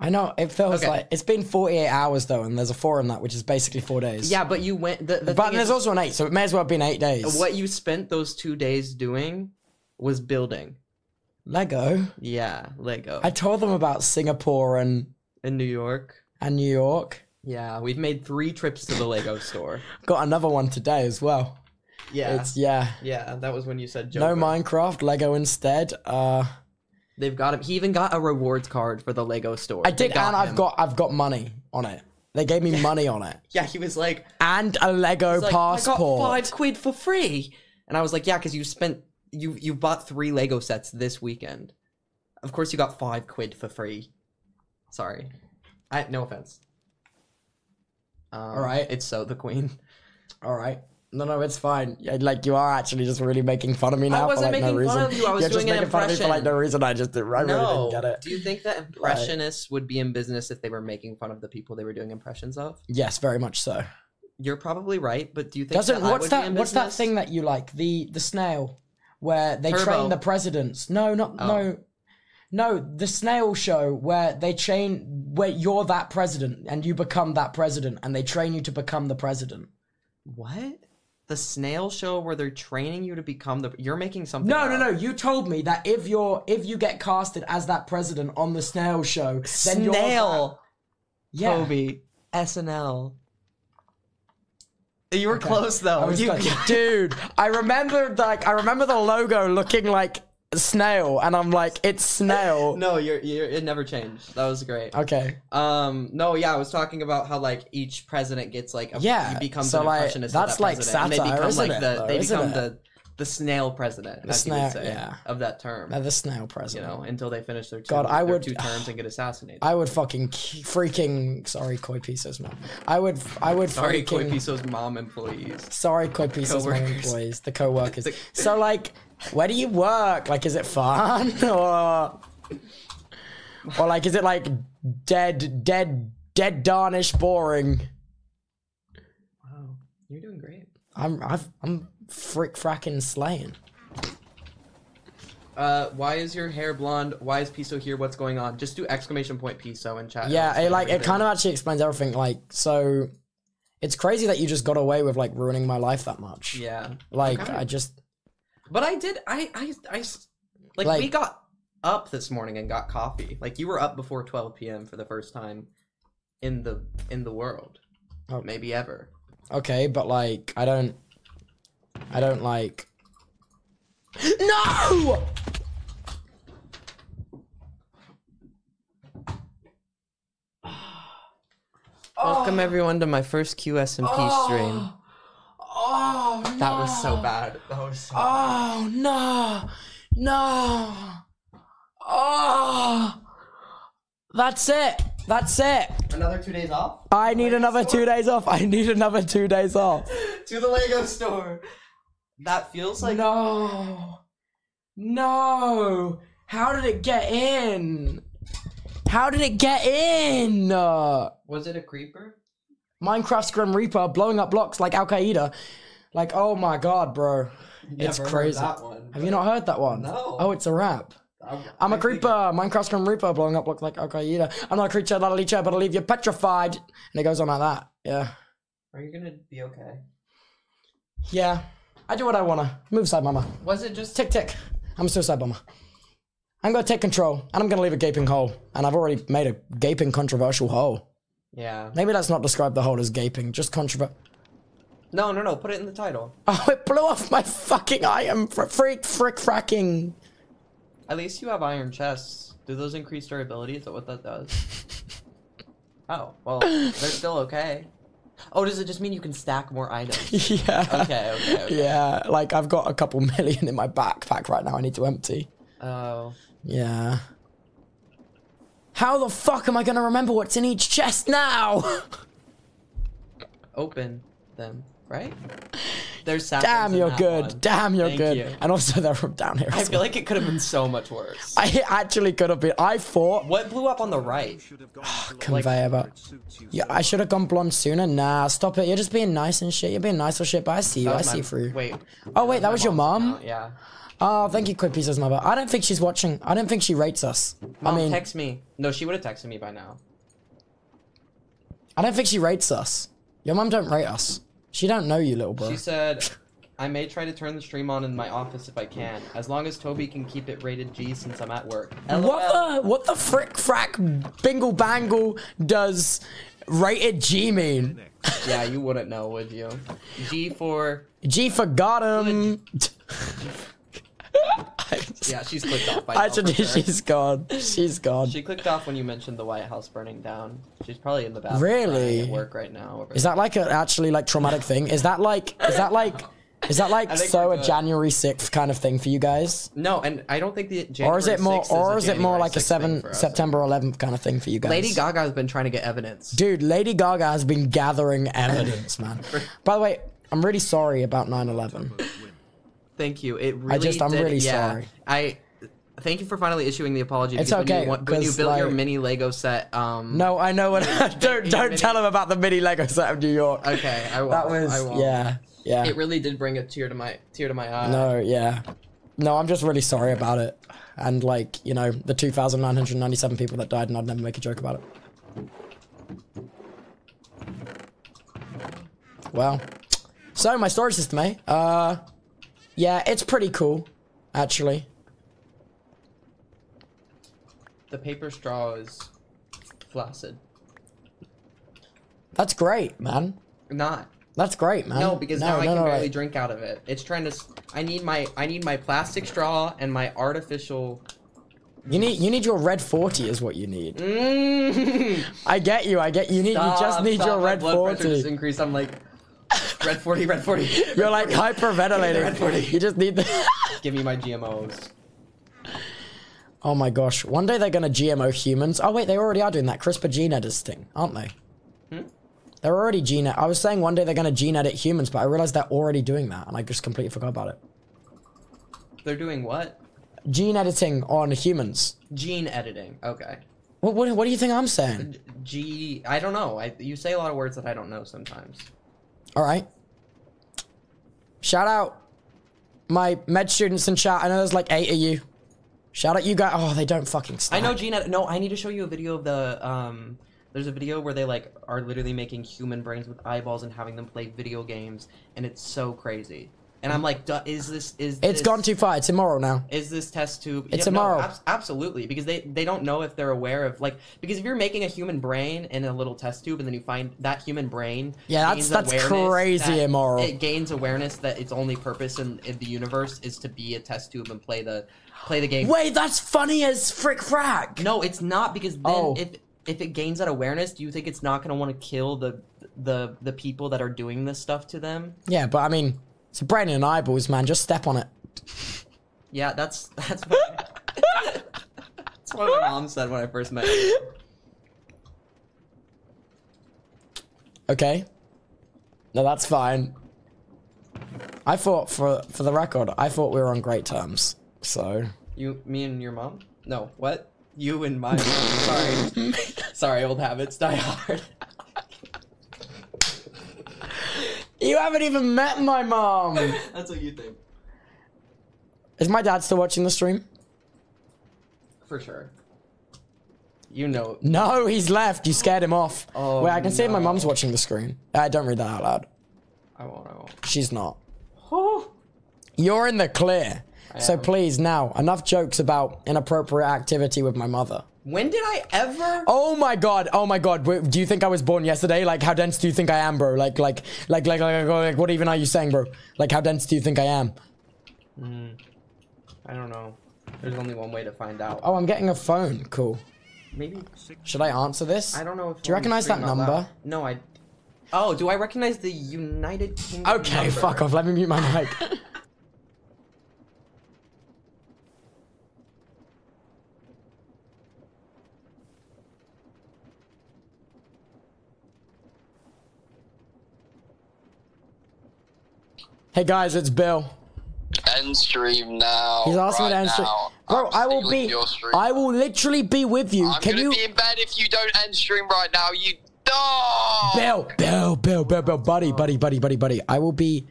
I know, it feels like it's been 48 hours though, and there's a 4 in that, which is basically 4 days. Yeah, but you went. But there's also an 8, so it may as well have been 8 days. What you spent those 2 days doing was building Lego. Yeah, Lego. I told them about Singapore and New York. Yeah, we've made 3 trips to the Lego store. Got another one today as well. Yeah. Yeah, that was when you said Joker. No Minecraft, Lego instead. They've got him. He even got a rewards card for the Lego store. I did, and I've got money on it. They gave me money on it. Yeah, he was like, and a Lego passport. I got £5 for free, and I was like, yeah, because you bought 3 Lego sets this weekend. Of course, you got £5 for free. Sorry, no offense. All right, it's so the queen. All right. No, it's fine. Like, you are actually just really making fun of me now for like no reason. I wasn't making fun of you. I was doing an impression. You're just making fun of me for like no reason. I really didn't get it. Do you think that impressionists would be in business if they were making fun of the people they were doing impressions of? Yes, very much so. You're probably right, but do you think what's that thing that you like? The snail where they train the presidents. No, the snail show where they where you're that president and you become that president and they train you to become the president. What? The snail show where they're training you to become the... You're making something No. You told me that if you get casted as that president on the snail show, then you're... Snail! Yeah. Kobe. SNL. You were close, though. I was close. Dude, I remember the logo looking like snail, and I'm like, it's snail. No, it never changed. That was great. Okay. I was talking about how like each president gets like he becomes an impressionist. That's like satire, and they become the snail president, as you would say, of that term. The snail president. You know, until they finish their 2 terms and get assassinated. I would sorry, Koi Pisa's mom. Sorry, Koi Pisa's mom employees. Sorry, Koi Pisa's mom employees, the co-workers. So like, where do you work? Like, is it fun? Or like, is it like dead darnish boring? Wow, you're doing great. I'm fracking slaying. Why is your hair blonde? Why is Piso here? What's going on? Just do !! Piso in chat. Yeah, it kind of actually explains everything. Like, so it's crazy that you just got away with like ruining my life that much. Yeah. Like, okay. But I did, like, we got up this morning and got coffee. Like, you were up before 12 p.m. for the first time in the world. Oh. Maybe ever. Okay, but, like, I don't, like... No! Welcome everyone to my first QSMP stream. Oh, no. That was so bad. That was so bad. No. No. Oh. That's it. That's it. Another 2 days off? I need another 2 days off. I need another 2 days off. To the Lego store. That feels like... No. No. How did it get in? How did it get in? Was it a creeper? Minecraft's Grim Reaper blowing up blocks like Al-Qaeda. Like, oh my god, bro. It's crazy. Have you not heard that one? No. Oh, it's a rap. I'm a creeper. Minecraft's Grim Reaper blowing up blocks like Al-Qaeda. I'm not a creature, not a leecher, but I'll leave you petrified. And it goes on like that. Yeah. Are you going to be okay? Yeah. I do what I want to. Move side, mama. Was it just... Tick, tick. I'm a suicide bomber. I'm going to take control, and I'm going to leave a gaping hole. And I've already made a gaping controversial hole. Yeah. Maybe let's not describe the hole as gaping, just controversial. No, no, no. Put it in the title. Oh, it blew off my fucking iron. Frick fracking. At least you have iron chests. Do those increase durability? Is that what that does? Oh, well, they're still okay. Oh, does it just mean you can stack more items? Yeah. Okay, okay, okay. Yeah, like I've got a couple million in my backpack right now I need to empty. Oh. Yeah. How the fuck am I going to remember what's in each chest now? Open them, right? There's damn, you're good. One. Damn, you're good. You. And also they're from down here. I feel like it could have been so much worse. It actually could have been. I thought... What blew up on the right? Conveyor belt. Yeah, I should have gone blonde sooner. Nah, stop it. You're just being nice and shit. You're being nice or shit, but I see you. I see through. Wait. Oh, wait, that was your mom? Yeah. Oh, thank you, Koi Pisa's mother. I don't think she's watching. I don't think she rates us. Mom, I mean, text me. No, she would have texted me by now. I don't think she rates us. Your mom don't rate us. She don't know you, little bro. She said, I may try to turn the stream on in my office if I can, as long as Toby can keep it rated G since I'm at work. LOL. What the frick frack bingle bangle does rated G mean? Yeah, you wouldn't know, would you? G for got him. Yeah, she's clicked off by now. Actually, she's gone. She's gone. She clicked off when you mentioned the White House burning down. She's probably in the bathroom. Really? At work right now. Is that like an actually like traumatic thing? Is that like so a January 6th kind of thing for you guys? No, and I don't think the January 6th or is it more like a September 11th kind of thing for you guys? Lady Gaga's been trying to get evidence. Dude, Lady Gaga has been gathering evidence, man. By the way, I'm really sorry about 9/11. Thank you. It really I'm really sorry. I thank you for finally issuing the apology. It's okay. When you built like, your mini Lego set, no, I know what. don't tell him about the mini Lego set of New York. Okay, I won't. That was yeah. It really did bring a tear to my eye. No, yeah, no, I'm just really sorry about it, and like you know the 2,997 people that died, and I'd never make a joke about it. Well, so my storage system, eh? Yeah, it's pretty cool, actually. The paper straw is flaccid. That's great, man. Not. That's great, man. No, because now I can barely drink out of it. It's trying to. I need my plastic straw and my artificial. You need your red 40 is what you need. Mm. I get you. You just need your red 40. My blood pressure just increased. I'm like. Red 40, red 40. You're like hyperventilating. Red 40. You just need the... Give me my GMOs. Oh my gosh. One day they're going to GMO humans. Oh wait, they already are doing that CRISPR gene edit thing, aren't they? Hmm? They're already gene... I was saying one day they're going to gene edit humans, but I realized they're already doing that, and I just completely forgot about it. They're doing what? Gene editing on humans. Gene editing, okay. What do you think I'm saying? I don't know. You say a lot of words that I don't know sometimes. All right. Shout out my med students in chat. I know there's like 8 of you. Shout out you guys. Oh, they don't fucking stop. I know, Gina. No, I need to show you a video of the, there's a video where they like are literally making human brains with eyeballs and having them play video games. And it's so crazy. And I'm like, is this gone too far. It's immoral now. Is this test tube? It's immoral. No, absolutely. Because they don't know if they're aware of like, because if you're making a human brain in a little test tube and then you find that human brain. Yeah, that's crazy immoral. It gains awareness that its only purpose in the universe is to be a test tube and play the game. Wait, that's funny as frick frack. No, it's not because then if if it gains that awareness, do you think it's not going to want to kill the people that are doing this stuff to them? Yeah, but I mean, it's a brain and eyeballs, man. Just step on it. Yeah, that's what, that's what my mom said when I first met her. Okay. No, that's fine. I thought, for the record, I thought we were on great terms, so... You, me and your mom? No, what? You and my mom, sorry. Sorry, old habits die hard. You haven't even met my mom! That's what you think. Is my dad still watching the stream? For sure. You know. No, he's left. You scared him off. Oh, wait, I can see my mom's watching the screen. Don't read that out loud. I won't. She's not. Oh. You're in the clear. So please, now, enough jokes about inappropriate activity with my mother. When did I ever? Oh my god! Oh my god! Wait, do you think I was born yesterday? Like, how dense do you think I am, bro? Like, what even are you saying, bro? Like, how dense do you think I am? I don't know. There's only one way to find out. Oh, I'm getting a phone. Cool. Maybe. Should I answer this? I don't know. If do you recognize that number? No, I. Oh, do I recognize the United Kingdom? Okay, number? Fuck off. Let me mute my mic. Hey guys, it's Bill. End stream now. He's asking me to end stream. Bro, I will literally be with you. I'm gonna be in bed if you don't end stream right now. You dog. Bill, buddy. I will be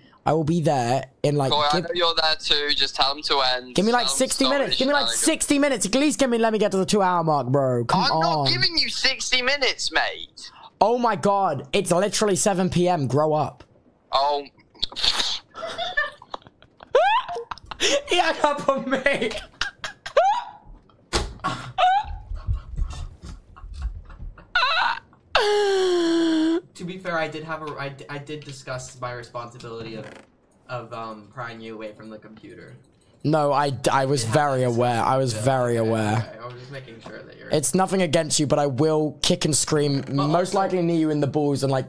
there in like. Boy, I know you're there too. Just tell him to end. Give me like 60 minutes. Give me like 60 minutes. At least let me get to the 2-hour mark, bro. Come on. I'm not giving you 60 minutes, mate. Oh my god, it's literally 7 p.m. Grow up. Oh. He hung up on me. To be fair, I did discuss my responsibility of prying you away from the computer. No, I was very aware. I was very aware. I was just making sure that you're. It's nothing against you, but I will kick and scream, most likely knee you in the balls and like,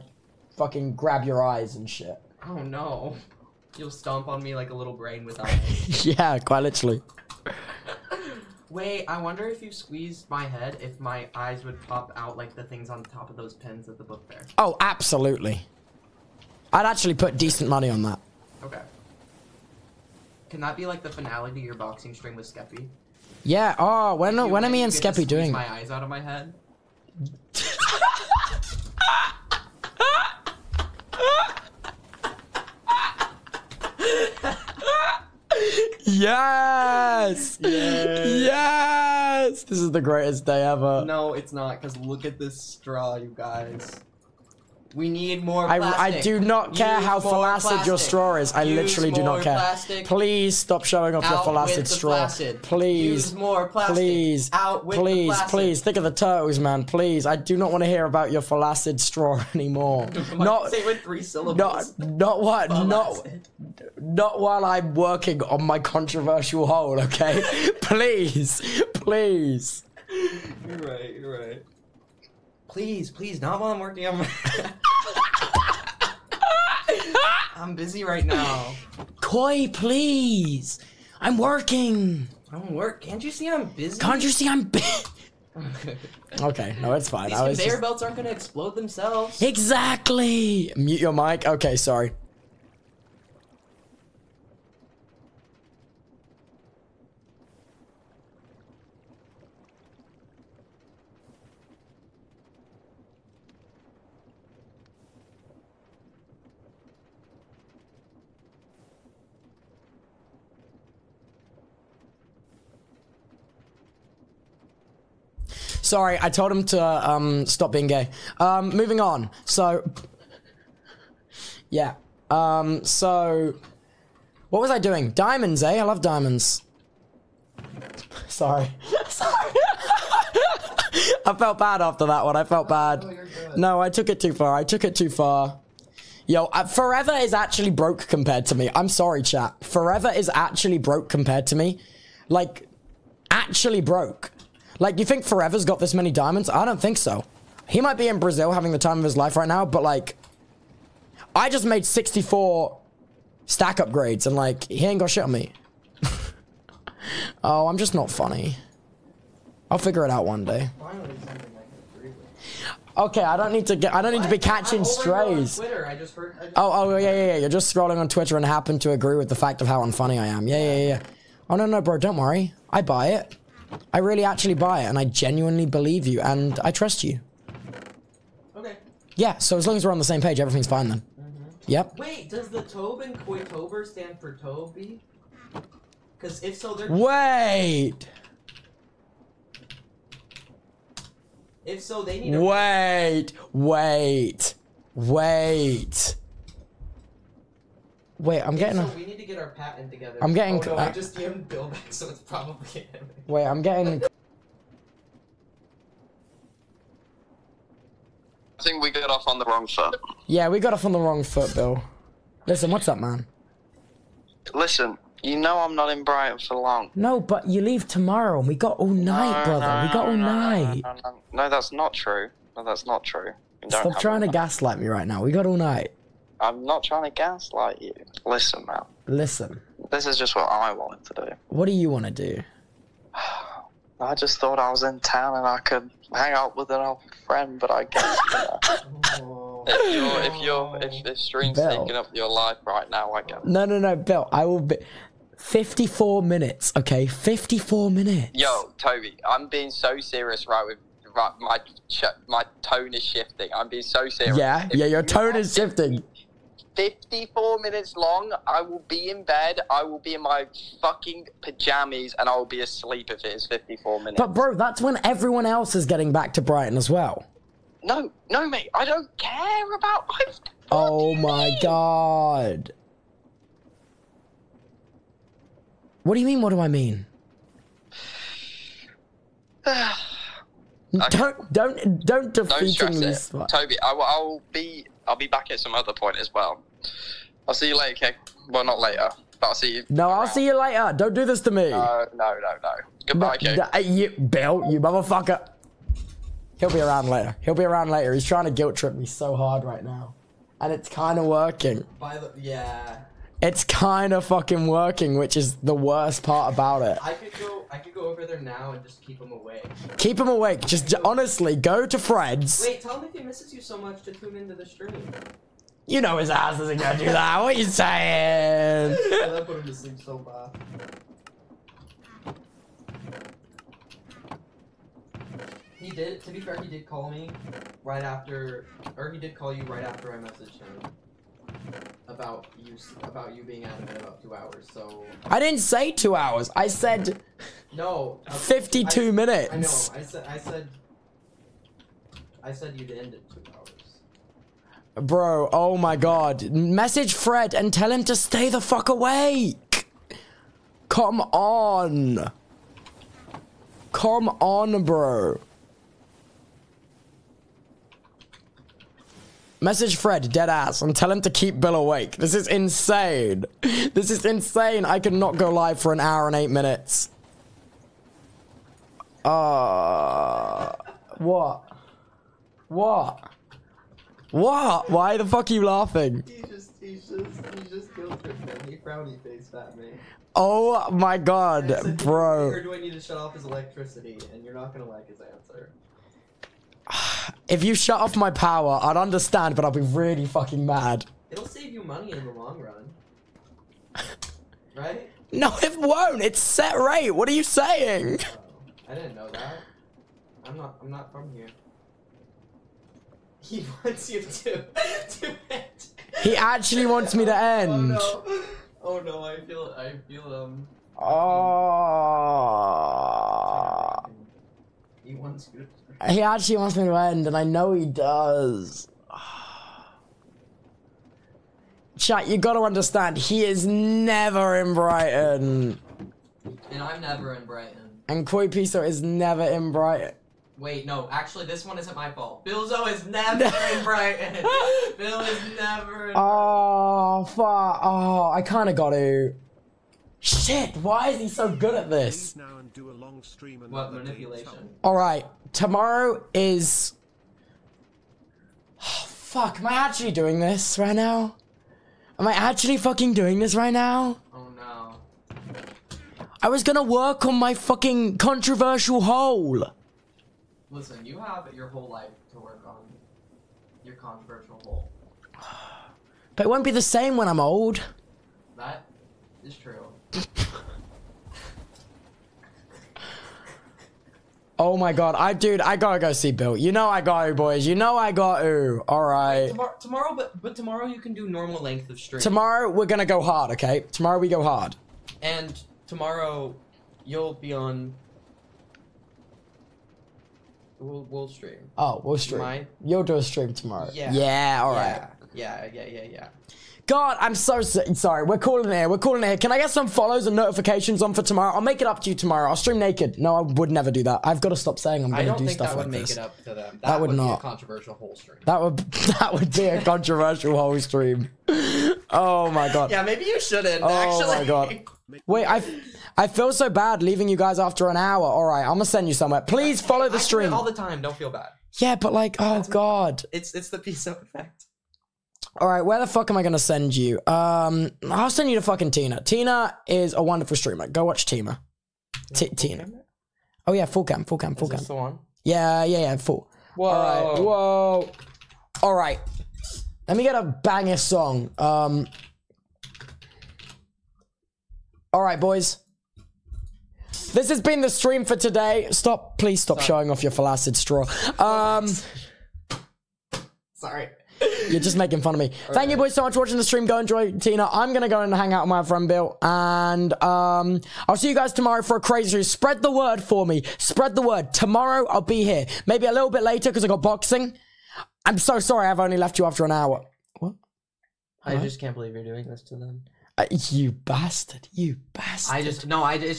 fucking grab your eyes and shit. Oh no. You'll stomp on me like a little brain without me. Yeah, quite literally. Wait, I wonder if you squeezed my head, if my eyes would pop out like the things on top of those pins at the book fair. Oh, absolutely. I'd actually put decent money on that. Okay. Can that be like the finale to your boxing stream with Skeppy? Yeah, oh, when are me and Skeppy doing? My eyes out of my head? Yes! Yes! This is the greatest day ever. No, it's not, because look at this straw, you guys. We need more plastic. I do not care how flaccid your straw is. I literally do not care. Plastic. Please stop showing off your flaccid straw. Please. Use more plastic. Please. Out with the plastic. Please. Think of the turtles, man. Please. I do not want to hear about your flaccid straw anymore. Not say with 3 syllables. Not what? Not while I'm working on my controversial hole, okay? Please. Please. You're right. You're right. Please, please, not while I'm working on my... I'm busy right now. Koi, please. I'm working. Can't you see I'm busy? Can't you see I'm busy? Okay, no, it's fine. These conveyor belts aren't going to explode themselves. Exactly. Mute your mic. Okay, sorry. Sorry, I told him to stop being gay. Moving on. So, yeah. So, what was I doing? Diamonds, eh? I love diamonds. Sorry. Sorry. I felt bad after that one. I felt bad. No, I took it too far. I took it too far. Yo, Forever is actually broke compared to me. I'm sorry, chat. Forever is actually broke compared to me. Like, actually broke. Like, you think Forever's got this many diamonds? I don't think so. He might be in Brazil having the time of his life right now, but, like, I just made 64 stack upgrades, and, like, he ain't got shit on me. Oh, I'm just not funny. I'll figure it out one day. Okay, I don't need to be catching strays. Oh, yeah. You're just scrolling on Twitter and happen to agree with the fact of how unfunny I am. Yeah. Oh, no, bro, don't worry. I buy it. I really actually buy it, and I genuinely believe you, and I trust you. Okay. Yeah, so as long as we're on the same page, everything's fine then. Mm-hmm. Yep. Wait, does the Tobe and Koitober stand for Toby? Because if so, they're... Wait! If so, they need to... Wait, I'm getting... So we need to get our patent together. I'm getting... Oh, no, I just DM'd Bill back, so it's probably him. Wait, I'm getting... I think we got off on the wrong foot. Yeah, we got off on the wrong foot, Bill. Listen, what's up, man? Listen, you know I'm not in Brighton for long. No, but you leave tomorrow, and we got all night, brother. We got all night. No, that's not true. Stop trying to gaslight me right now. We got all night. I'm not trying to gaslight you. Listen, man. Listen. This is just what I wanted to do. What do you want to do? I just thought I was in town and I could hang out with an old friend, but I guess if stream's taking up your life right now, I guess. No, Bill. I will be 54 minutes, okay? 54 minutes. Yo, Toby, I'm being so serious right with you. My tone is shifting. I'm being so serious. Yeah, your tone is shifting. 54 minutes long, I will be in bed, I will be in my fucking pajamas, and I will be asleep if it is 54 minutes. But bro, that's when everyone else is getting back to Brighton as well. No, mate, I don't care about... Oh my god. What do you mean, what do I mean? Okay. Don't defeating me, Toby. I'll be back at some other point as well. I'll see you later, okay? Well, not later, but I'll see you. No, around. I'll see you later. Don't do this to me. No. Goodbye, okay? Bill, you motherfucker. He'll be around later. He's trying to guilt trip me so hard right now, and it's kind of working. It's kind of fucking working, which is the worst part about it. I could go over there now and just keep him awake. Keep him awake. Just honestly, go to Fred's. Wait, tell him if he misses you so much to tune into the stream. You know his ass isn't gonna do that. What are you saying? That put him to sleep so bad. He did. To be fair, he did call me right after, or he did call you right after I messaged him. About you being adamant about 2 hours, so... I didn't say 2 hours, I said... No. 52 minutes. I know, I said you'd end at 2 hours. Bro, oh my god. Message Fred and tell him to stay the fuck awake. Come on. Come on, bro. Message Fred, dead ass, and tell him to keep Bill awake. This is insane. This is insane. I could not go live for an hour and 8 minutes. What? Why the fuck are you laughing? He just killed him. He frowny faced at me. Oh my god, said, bro. Or do I need to shut off his electricity? And you're not gonna like his answer. If you shut off my power, I'd understand, but I'll be really fucking mad. It'll save you money in the long run. Right? No, it won't. It's set rate. What are you saying? Oh, I didn't know that. I'm not from here. He wants you to end. He actually wants me to end. Oh no, I feel Oh. He wants you to... He actually wants me to end, and I know he does. Chat, you gotta understand, he is never in Brighton. And I'm never in Brighton. And Koi Pisa is never in Brighton. Wait, no, actually, this one isn't my fault. Billzo is never in Brighton. Bill is never in Brighton. Oh, fuck. Oh, I kinda got to. Shit, why is he so good at this? What manipulation? Alright, tomorrow is... Oh, fuck, am I actually doing this right now? Am I actually fucking doing this right now? Oh no. I was gonna work on my fucking controversial hole. Listen, you have your whole life to work on your controversial hole. But it won't be the same when I'm old. That is true. Oh my god, I gotta go see Bill. You know I got to, boys. You know I got to. Alright. Tomorrow, but tomorrow you can do normal length of stream. Tomorrow we're gonna go hard, okay? Tomorrow we go hard. And tomorrow you'll be on... We'll stream. Oh, we'll stream. You'll do a stream tomorrow. Yeah. Yeah, alright. Yeah. God, I'm so sorry. We're calling it here. Can I get some follows and notifications on for tomorrow? I'll make it up to you tomorrow. I'll stream naked. No, I would never do that. I've got to stop saying I'm going to do stuff like this. I don't think that would make it up to them. That would not be a controversial whole stream. That would be a controversial whole stream. Oh my god. Yeah, maybe you shouldn't. Actually. Oh my god. Wait, I feel so bad leaving you guys after an hour. All right, I'm gonna send you somewhere. Please follow the stream. I do it all the time. Don't feel bad. Yeah, but like, oh god. It's the Pisa effect. Alright, where the fuck am I gonna send you? I'll send you to fucking Tina. Tina is a wonderful streamer. Go watch Tina. Tina. Oh yeah, full cam. Is this the one? Yeah, full. Whoa. Alright. Alright. Let me get a banger song. Alright, boys. This has been the stream for today. Please stop showing off your flaccid straw. Sorry. You're just making fun of me. Thank you boys so much for watching the stream. Go enjoy Tina. I'm gonna go and hang out with my friend Bill. And I'll see you guys tomorrow for a crazy review. Spread the word for me. Spread the word. Tomorrow I'll be here. Maybe a little bit later because I got boxing. I'm so sorry I've only left you after an hour. What? I just can't believe you're doing this to them. You bastard. You bastard. It's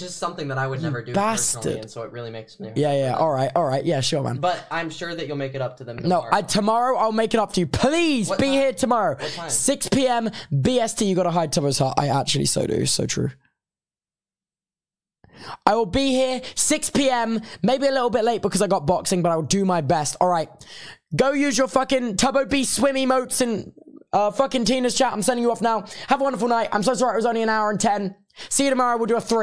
just something that I would never do personally, and so it really makes me... Yeah, alright, yeah, sure, man. But I'm sure that you'll make it up to them tomorrow. No, tomorrow I'll make it up to you. Please be here tomorrow. 6 p.m. BST, you gotta hide Tubbo's heart. I actually so do, so true. I will be here, 6 p.m, maybe a little bit late because I got boxing, but I will do my best. Alright, go use your fucking Tubbo B swim emotes and... fucking Tina's chat. I'm sending you off now. Have a wonderful night. I'm so sorry it was only an hour and 10. See you tomorrow. We'll do a 3.